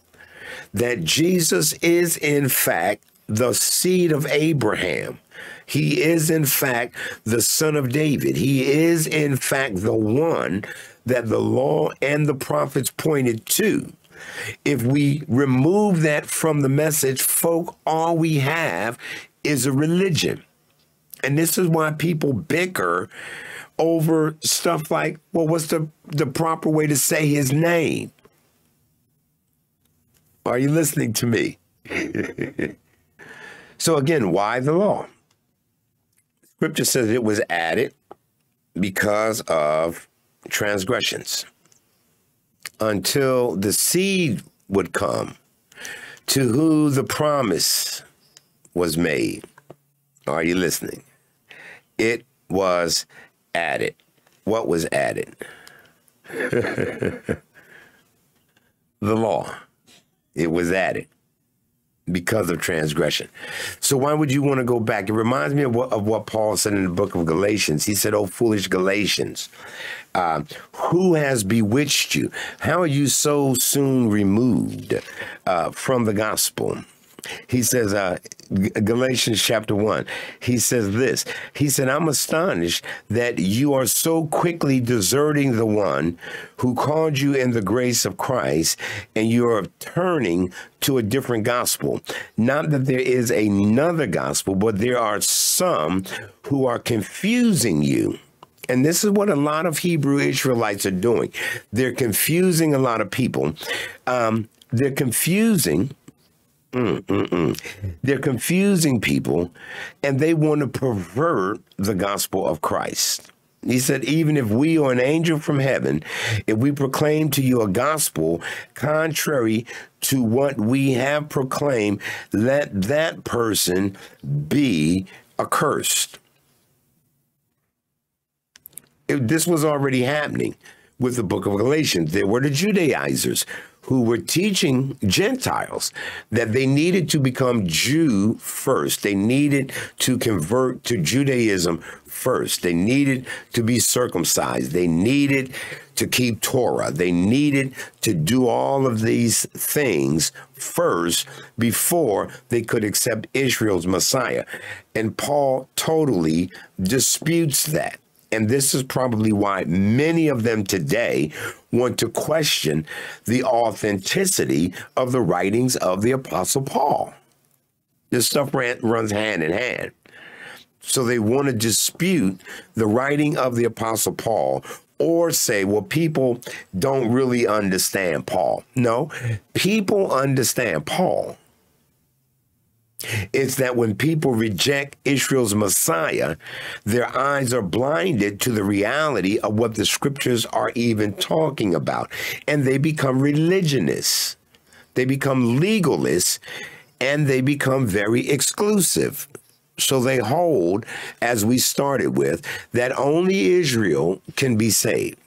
that Jesus is, in fact, the seed of Abraham. He is, in fact, the son of David. He is, in fact, the one that the law and the prophets pointed to. If we remove that from the message, folk, all we have is a religion. And this is why people bicker over stuff like, well, what's the, the proper way to say his name? Are you listening to me? So again, why the law? Scripture says it was added because of transgressions, until the seed would come to who the promise was made. Are you listening? It was added. What was added? The law. It was added because of transgression. So why would you want to go back? It reminds me of what, of what Paul said in the book of Galatians. He said, oh, foolish Galatians, uh, who has bewitched you? How are you so soon removed uh, from the gospel? He says, uh, Galatians chapter one, he says this, he said, I'm astonished that you are so quickly deserting the one who called you in the grace of Christ, and you are turning to a different gospel. Not that there is another gospel, but there are some who are confusing you And this is what a lot of Hebrew Israelites are doing. They're confusing a lot of people. Um, they're confusing. Mm, mm, mm. They're confusing people, and they want to pervert the gospel of Christ. He said, even if we or an angel from heaven, if we proclaim to you a gospel contrary to what we have proclaimed, let that person be accursed. If this was already happening with the book of Galatians. There were the Judaizers who were teaching Gentiles that they needed to become Jew first. They needed to convert to Judaism first. They needed to be circumcised. They needed to keep Torah. They needed to do all of these things first before they could accept Israel's Messiah. And Paul totally disputes that. And this is probably why many of them today want to question the authenticity of the writings of the Apostle Paul. This stuff ran, runs hand in hand. So they want to dispute the writing of the Apostle Paul or say, well, people don't really understand Paul. No, people understand Paul. It's that when people reject Israel's Messiah, their eyes are blinded to the reality of what the scriptures are even talking about. And they become religionists. They become legalists, and they become very exclusive. So they hold, as we started with, that only Israel can be saved.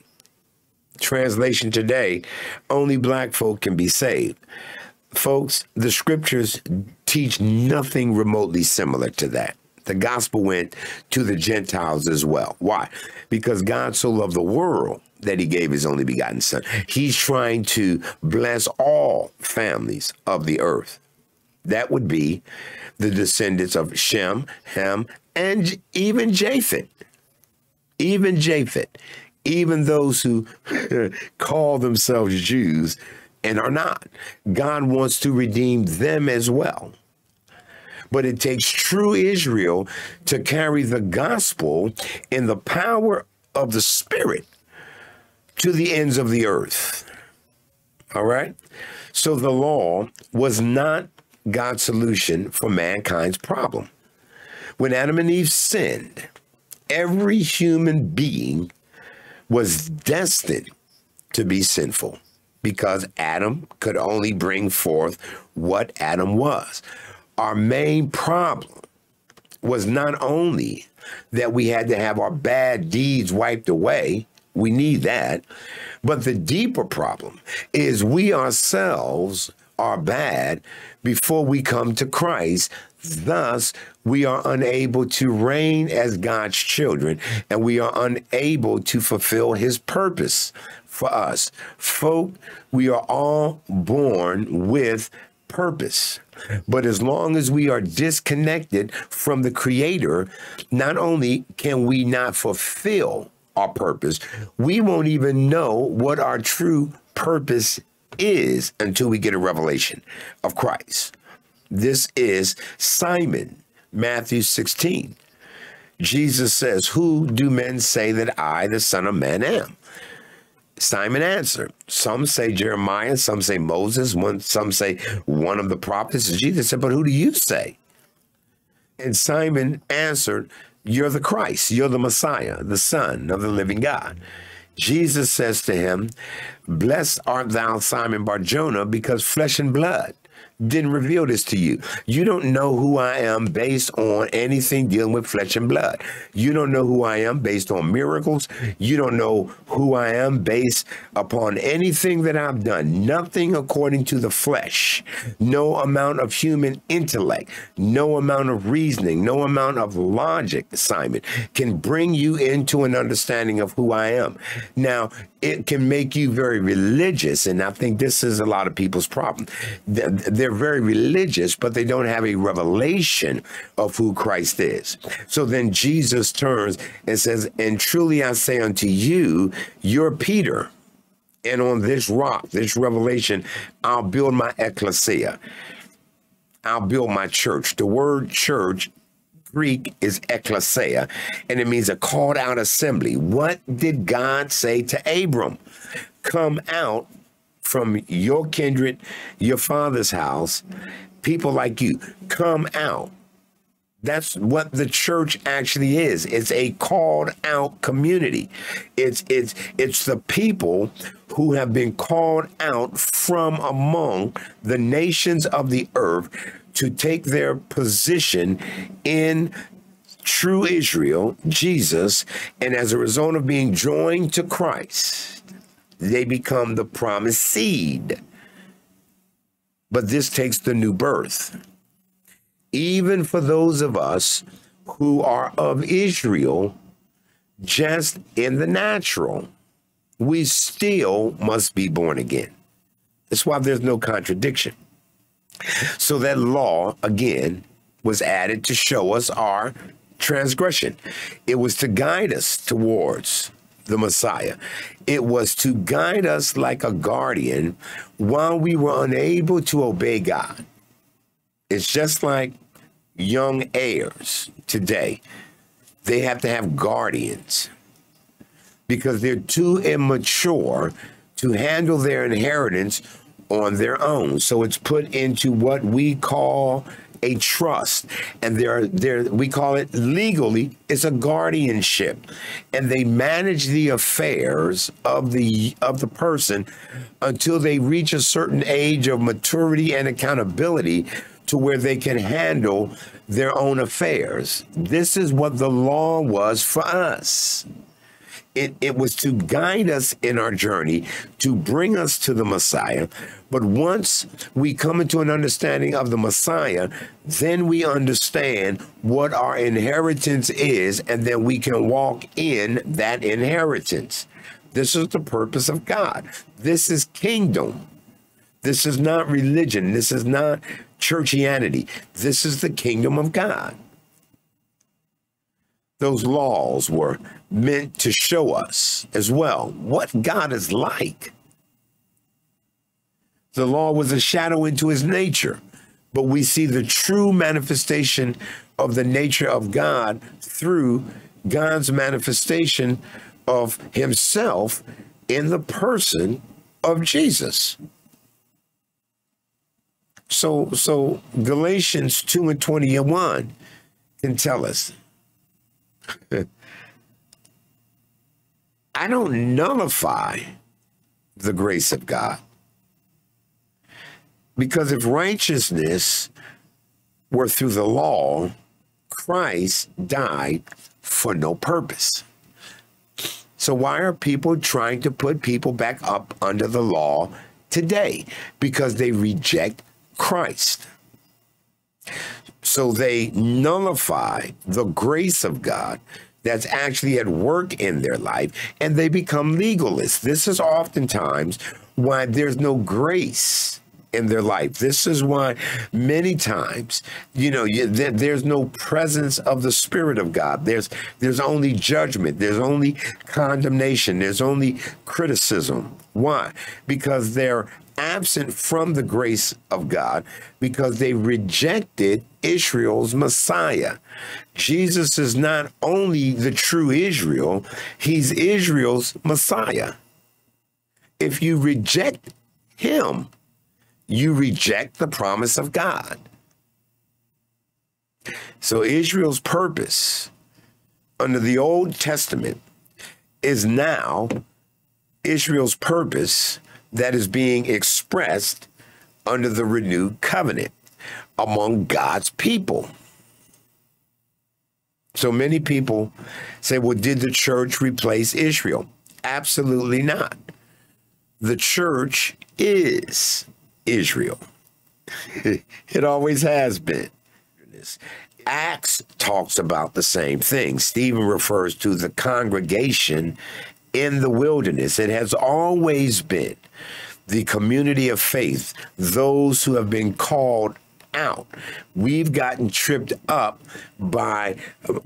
Translation today, only black folk can be saved. Folks, the scriptures teach nothing remotely similar to that. The gospel went to the Gentiles as well. Why? Because God so loved the world that he gave his only begotten son. He's trying to bless all families of the earth. That would be the descendants of Shem, Ham, and even Japheth. Even Japheth. Even those who call themselves Jews and are not. God wants to redeem them as well. But it takes true Israel to carry the gospel in the power of the Spirit to the ends of the earth. All right? So the law was not God's solution for mankind's problem. When Adam and Eve sinned, every human being was destined to be sinful, because Adam could only bring forth what Adam was. Our main problem was not only that we had to have our bad deeds wiped away, we need that, but the deeper problem is we ourselves are bad before we come to Christ. Thus, we are unable to reign as God's children, and we are unable to fulfill his purpose for us. Folk, we are all born with purpose. But as long as we are disconnected from the Creator, not only can we not fulfill our purpose, we won't even know what our true purpose is until we get a revelation of Christ. This is Simon, Matthew sixteen. Jesus says, "Who do men say that I, the Son of Man, am?" Simon answered, "Some say Jeremiah, some say Moses, one, some say one of the prophets." And Jesus said, "But who do you say?" And Simon answered, "You're the Christ, you're the Messiah, the Son of the living God." Jesus says to him, "Blessed art thou, Simon Bar-Jonah, because flesh and blood didn't reveal this to you." You don't know who I am based on anything dealing with flesh and blood. You don't know who I am based on miracles. You don't know who I am based upon anything that I've done. Nothing according to the flesh. No amount of human intellect, no amount of reasoning, no amount of logic, Simon, can bring you into an understanding of who I am. Now, it can make you very religious, and I think this is a lot of people's problem. They're They're very religious, but they don't have a revelation of who Christ is. So then Jesus turns and says, "And truly I say unto you, you're Peter, and on this rock," this revelation, "I'll build my ecclesia." I'll build my church. The word church Greek is ekklesia, and it means a called out assembly. What did God say to Abram? Come out from your kindred, your father's house, people like you, come out. That's what the church actually is. It's a called out community. It's, it's, it's the people who have been called out from among the nations of the earth to take their position in true Israel, Jesus, and as a result of being joined to Christ, they become the promised seed. But this takes the new birth. Even for those of us who are of Israel, just in the natural, we still must be born again. That's why there's no contradiction. So that law, again, was added to show us our transgression. It was to guide us towards the Messiah. It was to guide us like a guardian while we were unable to obey God. It's just like young heirs today. They have to have guardians because they're too immature to handle their inheritance on their own. So it's put into what we call a trust, and there there we call it legally, it's a guardianship, and they manage the affairs of the of the person until they reach a certain age of maturity and accountability to where they can handle their own affairs. This is what the law was for us. It, it was to guide us in our journey, to bring us to the Messiah. But once we come into an understanding of the Messiah, then we understand what our inheritance is, and then we can walk in that inheritance. This is the purpose of God. This is kingdom. This is not religion. This is not churchianity. This is the kingdom of God. Those laws were meant to show us as well what God is like. The law was a shadow into his nature, but we see the true manifestation of the nature of God through God's manifestation of himself in the person of Jesus. So, so Galatians two and twenty-one can tell us, I don't nullify the grace of God, because if righteousness were through the law, Christ died for no purpose. So why are people trying to put people back up under the law today? Because they reject Christ. So they nullify the grace of God that's actually at work in their life, and they become legalists. This is oftentimes why there's no grace in their life. This is why many times, you know, you, there, there's no presence of the Spirit of God. There's, there's only judgment. There's only condemnation. There's only criticism. Why? Because they're absent from the grace of God, because they rejected Israel's Messiah. Jesus is not only the true Israel, he's Israel's Messiah. If you reject him, you reject the promise of God. So Israel's purpose under the Old Testament is now Israel's purpose that is being expressed under the renewed covenant among God's people. So many people say, well, did the church replace Israel? Absolutely not. The church is Israel. It always has been. Acts talks about the same thing. Stephen refers to the congregation in the wilderness. It has always been the community of faith, those who have been called out. We've gotten tripped up by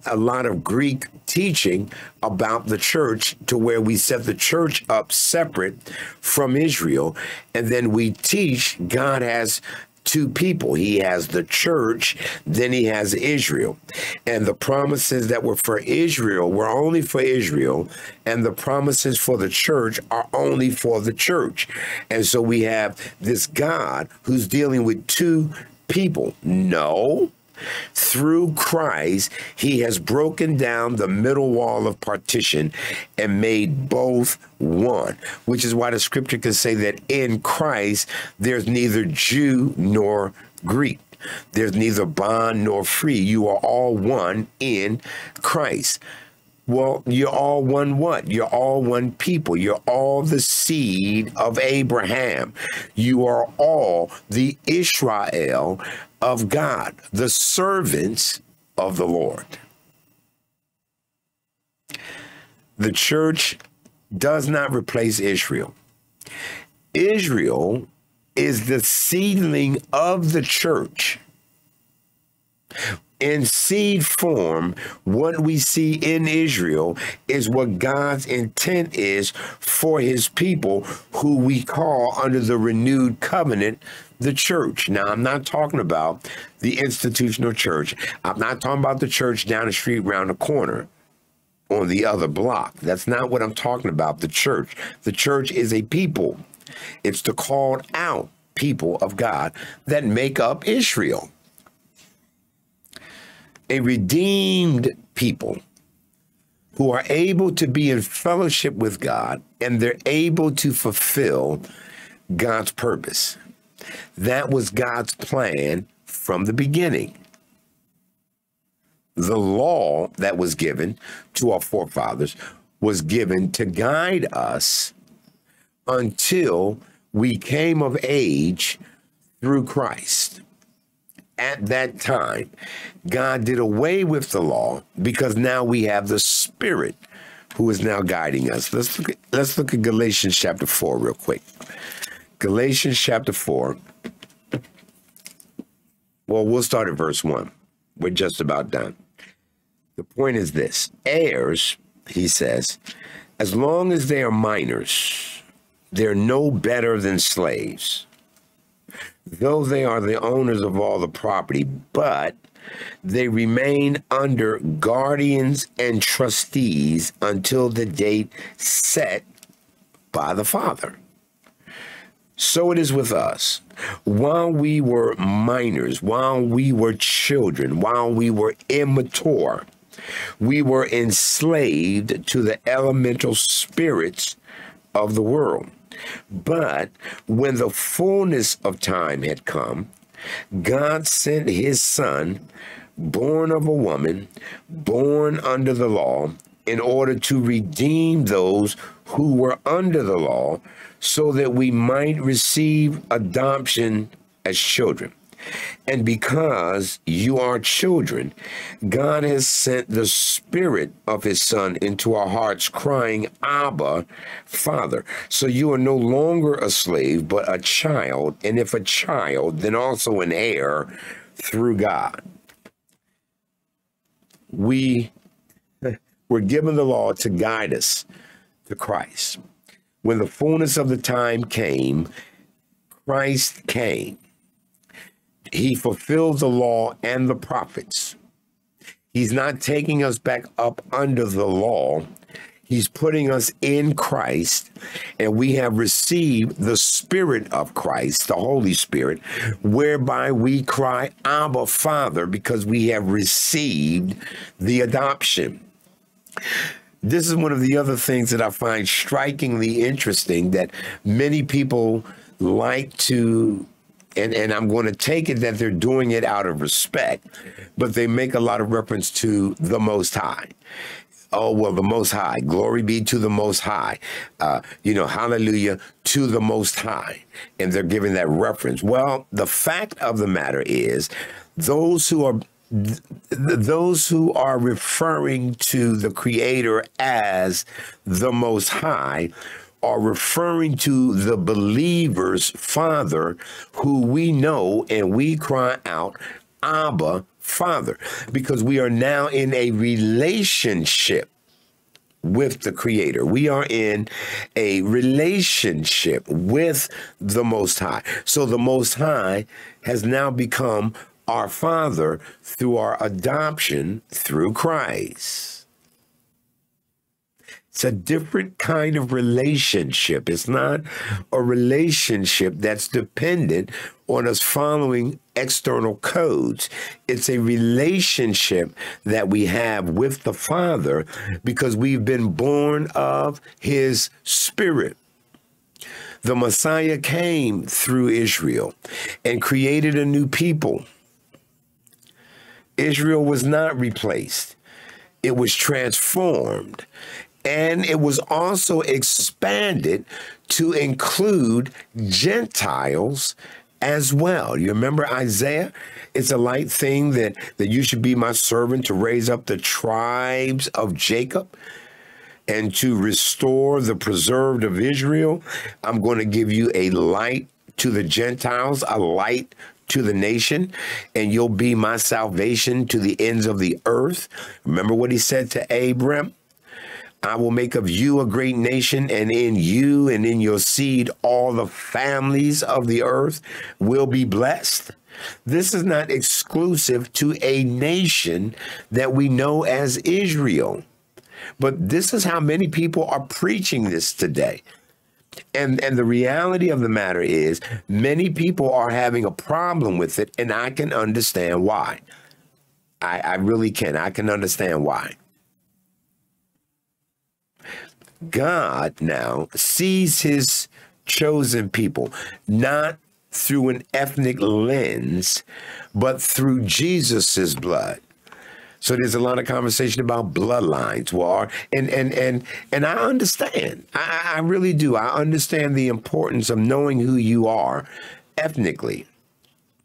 a lot of Greek teaching about the church, to where we set the church up separate from Israel, and then we teach God has two people. He has the church, then he has Israel. And the promises that were for Israel were only for Israel, and the promises for the church are only for the church. And so we have this God who's dealing with two people. No, through Christ, he has broken down the middle wall of partition and made both one, which is why the scripture can say that in Christ, there's neither Jew nor Greek. There's neither bond nor free. You are all one in Christ. Well, you're all one what? You're all one people. You're all the seed of Abraham. You are all the Israel of God, the servants of the Lord. The church does not replace Israel. Israel is the seedling of the church. In seed form, what we see in Israel is what God's intent is for his people, who we call under the renewed covenant, the church. Now, I'm not talking about the institutional church. I'm not talking about the church down the street, round the corner, on the other block. That's not what I'm talking about, the church. The church is a people. It's the called out people of God that make up Israel. A redeemed people who are able to be in fellowship with God, and they're able to fulfill God's purpose. That was God's plan from the beginning. The law that was given to our forefathers was given to guide us until we came of age through Christ. At that time, God did away with the law because now we have the Spirit who is now guiding us. Let's look at, let's look at Galatians chapter four real quick. Galatians chapter four. Well, we'll start at verse one. We're just about done. The point is this. Heirs, he says, as long as they are minors, they're no better than slaves, though they are the owners of all the property, but they remain under guardians and trustees until the date set by the Father. So it is with us. While we were minors, while we were children, while we were immature, we were enslaved to the elemental spirits of the world. But when the fullness of time had come, God sent his son, born of a woman, born under the law, in order to redeem those who were under the law, so that we might receive adoption as children. And because you are children, God has sent the Spirit of his Son into our hearts, crying, Abba, Father. So you are no longer a slave, but a child. And if a child, then also an heir through God. We were given the law to guide us to Christ. When the fullness of the time came, Christ came. He fulfilled the law and the prophets. He's not taking us back up under the law. He's putting us in Christ, and we have received the Spirit of Christ, the Holy Spirit, whereby we cry, Abba, Father, because we have received the adoption. This is one of the other things that I find strikingly interesting, that many people like to And, and I'm going to take it that they're doing it out of respect, but they make a lot of reference to the Most High. Oh, well, the Most High. Glory be to the Most High. Uh, you know, hallelujah to the Most High. And they're giving that reference. Well, the fact of the matter is those who are th those who are referring to the Creator as the Most High are referring to the believer's Father, who we know, and we cry out, Abba, Father, because we are now in a relationship with the Creator. We are in a relationship with the Most High. So the Most High has now become our Father through our adoption through Christ. It's a different kind of relationship. It's not a relationship that's dependent on us following external codes. It's a relationship that we have with the Father because we've been born of His Spirit. The Messiah came through Israel and created a new people. Israel was not replaced. It was transformed. And it was also expanded to include Gentiles as well. You remember Isaiah? It's a light thing that, that you should be my servant to raise up the tribes of Jacob and to restore the preserved of Israel. I'm going to give you a light to the Gentiles, a light to the nation, and you'll be my salvation to the ends of the earth. Remember what he said to Abram? I will make of you a great nation, and in you and in your seed, all the families of the earth will be blessed. This is not exclusive to a nation that we know as Israel, but this is how many people are preaching this today. And, and the reality of the matter is many people are having a problem with it, and I can understand why. I, I really can. I can understand why. God now sees his chosen people, not through an ethnic lens, but through Jesus's blood. So there's a lot of conversation about bloodlines, war, and and and and I understand. I, I really do. I understand the importance of knowing who you are ethnically,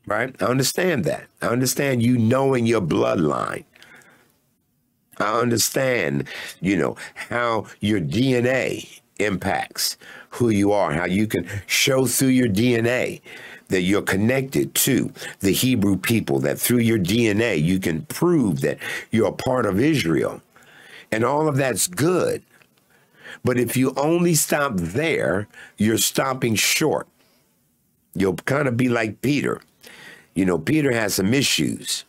right? I understand that. I understand you knowing your bloodline. I understand, you know, how your D N A impacts who you are, how you can show through your D N A that you're connected to the Hebrew people, that through your D N A, you can prove that you're a part of Israel. And all of that's good. But if you only stop there, you're stopping short. You'll kind of be like Peter. You know, Peter has some issues.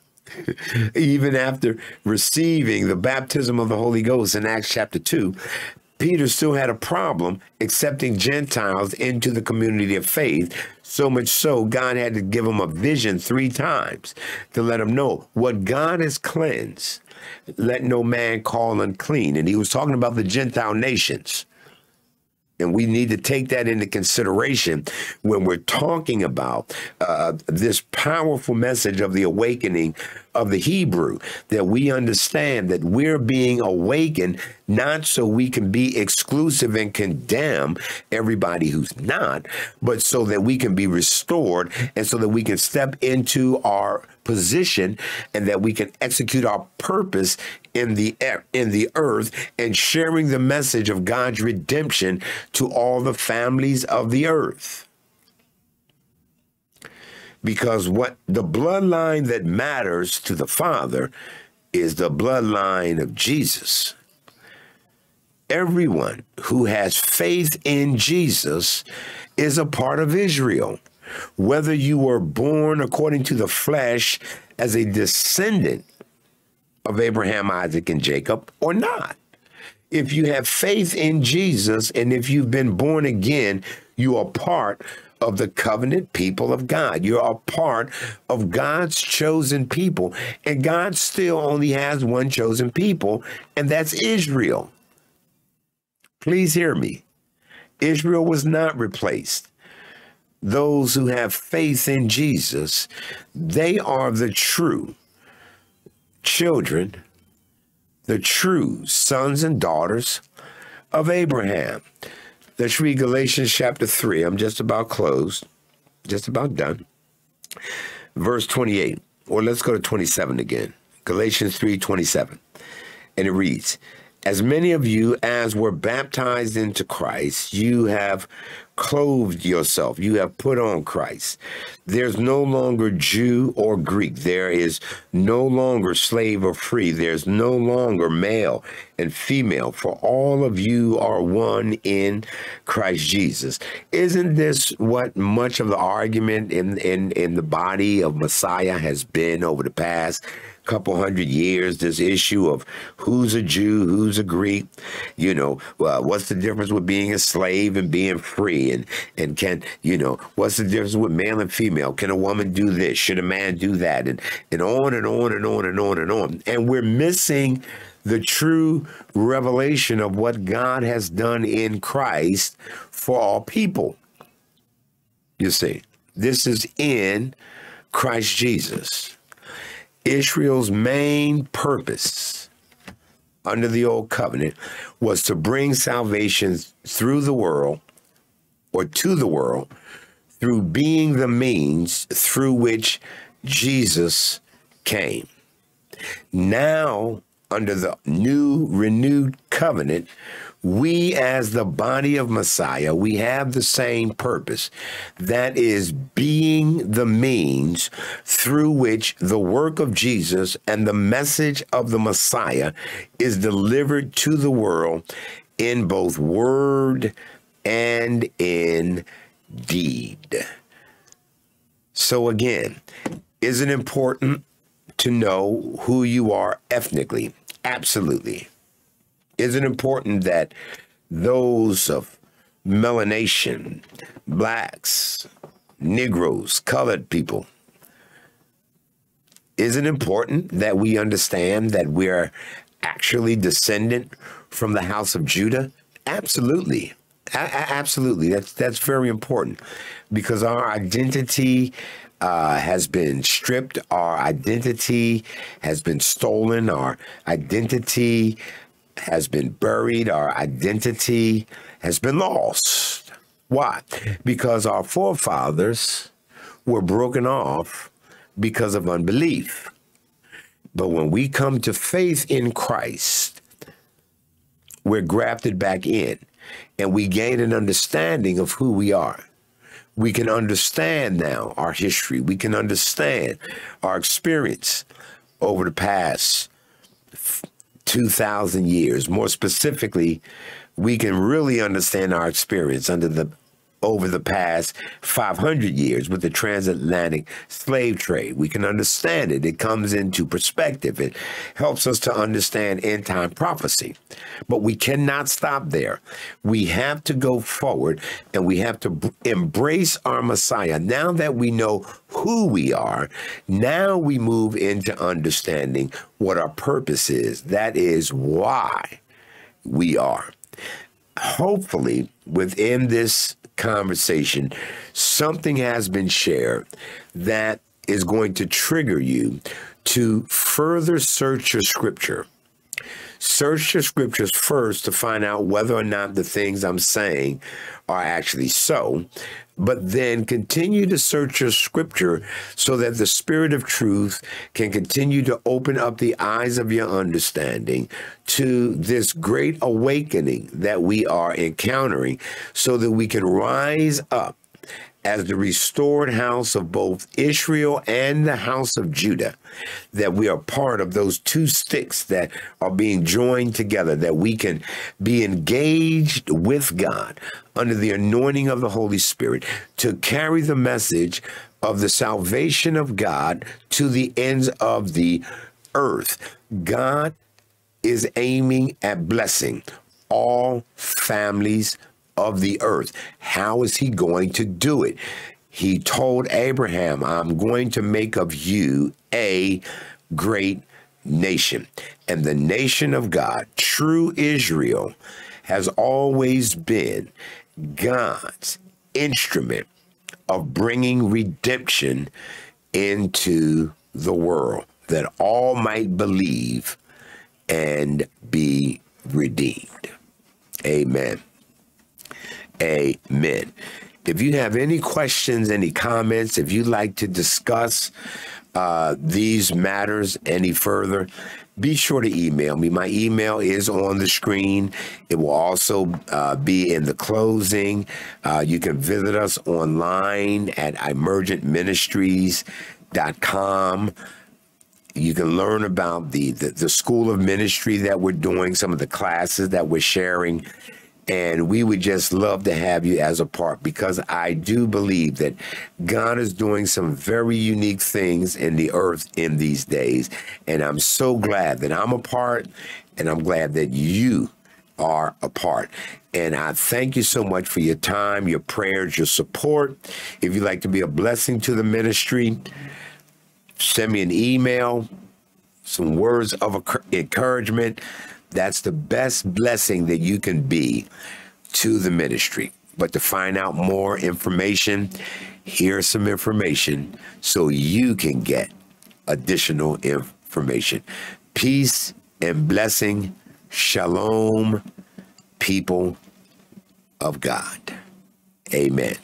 Even after receiving the baptism of the Holy Ghost in Acts chapter two, Peter still had a problem accepting Gentiles into the community of faith. So much so, God had to give him a vision three times to let him know what God has cleansed, let no man call unclean. And he was talking about the Gentile nations. And we need to take that into consideration when we're talking about uh, this powerful message of the awakening of the Hebrew, that we understand that we're being awakened, not so we can be exclusive and condemn everybody who's not, but so that we can be restored and so that we can step into our position and that we can execute our purpose in the in the earth and sharing the message of God's redemption to all the families of the earth. Because what the bloodline that matters to the Father is the bloodline of Jesus. Everyone who has faith in Jesus is a part of Israel. Whether you were born according to the flesh as a descendant of Abraham, Isaac, and Jacob or not. If you have faith in Jesus and if you've been born again, you are part of the covenant people of God. You're a part of God's chosen people, and God still only has one chosen people, and that's Israel. Please hear me. Israel was not replaced. Those who have faith in Jesus, they are the true children, the true sons and daughters of Abraham. Let's read Galatians chapter three. I'm just about closed, just about done. Verse twenty-eight, or let's go to twenty-seven again. Galatians three, twenty-seven, and it reads, as many of you as were baptized into Christ, you have clothed yourself. You have put on Christ. There's no longer Jew or Greek. There is no longer slave or free. There's no longer male and female, for all of you are one in Christ Jesus. Isn't this what much of the argument in, in, in the body of Messiah has been over the past couple hundred years? This issue of who's a Jew, who's a Greek, you know, uh, what's the difference with being a slave and being free? And, and can, you know, what's the difference with male and female? Can a woman do this? Should a man do that? And, and on and on and on and on and on. And we're missing the true revelation of what God has done in Christ for all people. You see, this is in Christ Jesus. Israel's main purpose under the old covenant was to bring salvation through the world, or to the world, through being the means through which Jesus came. Now, under the new renewed covenant, we as the body of Messiah, we have the same purpose. That is being the means through which the work of Jesus and the message of the Messiah is delivered to the world in both word and in deed. So again, is it important to know who you are ethnically? Absolutely. Is it important that those of melanation, blacks, Negroes, colored people, is it important that we understand that we're actually descendant from the house of Judah? Absolutely. A absolutely. That's, that's very important, because our identity Uh, has been stripped. Our identity has been stolen. Our identity has been buried. Our identity has been lost. Why? Because our forefathers were broken off because of unbelief. But when we come to faith in Christ, we're grafted back in, and we gain an understanding of who we are. We can understand now our history. We can understand our experience over the past two thousand years. More specifically, we can really understand our experience under the over the past five hundred years with the transatlantic slave trade. We can understand it. It comes into perspective. It helps us to understand end time prophecy. But we cannot stop there. We have to go forward, and we have to embrace our Messiah. Now that we know who we are, now we move into understanding what our purpose is. That is why we are. Hopefully, within this conversation, something has been shared that is going to trigger you to further search your scripture. Search your scriptures first to find out whether or not the things I'm saying are actually so, but then continue to search your scripture so that the Spirit of truth can continue to open up the eyes of your understanding to this great awakening that we are encountering, so that we can rise up as the restored house of both Israel and the house of Judah, that we are part of those two sticks that are being joined together, that we can be engaged with God under the anointing of the Holy Spirit to carry the message of the salvation of God to the ends of the earth. God is aiming at blessing all families of the earth. How is he going to do it? He told Abraham, I'm going to make of you a great nation. And the nation of God, true Israel, has always been God's instrument of bringing redemption into the world, that all might believe and be redeemed. Amen. Amen. If you have any questions, any comments, if you'd like to discuss uh, these matters any further, be sure to email me. My email is on the screen. It will also uh, be in the closing. Uh, you can visit us online at emergent ministries dot com. You can learn about the, the, the school of ministry that we're doing, some of the classes that we're sharing. And we would just love to have you as a part, because I do believe that God is doing some very unique things in the earth in these days. And I'm so glad that I'm a part, and I'm glad that you are a part. And I thank you so much for your time, your prayers, your support. If you'd like to be a blessing to the ministry, send me an email, some words of encouragement. That's the best blessing that you can be to the ministry. But to find out more information, here's some information so you can get additional information. Peace and blessing. Shalom, people of God. Amen.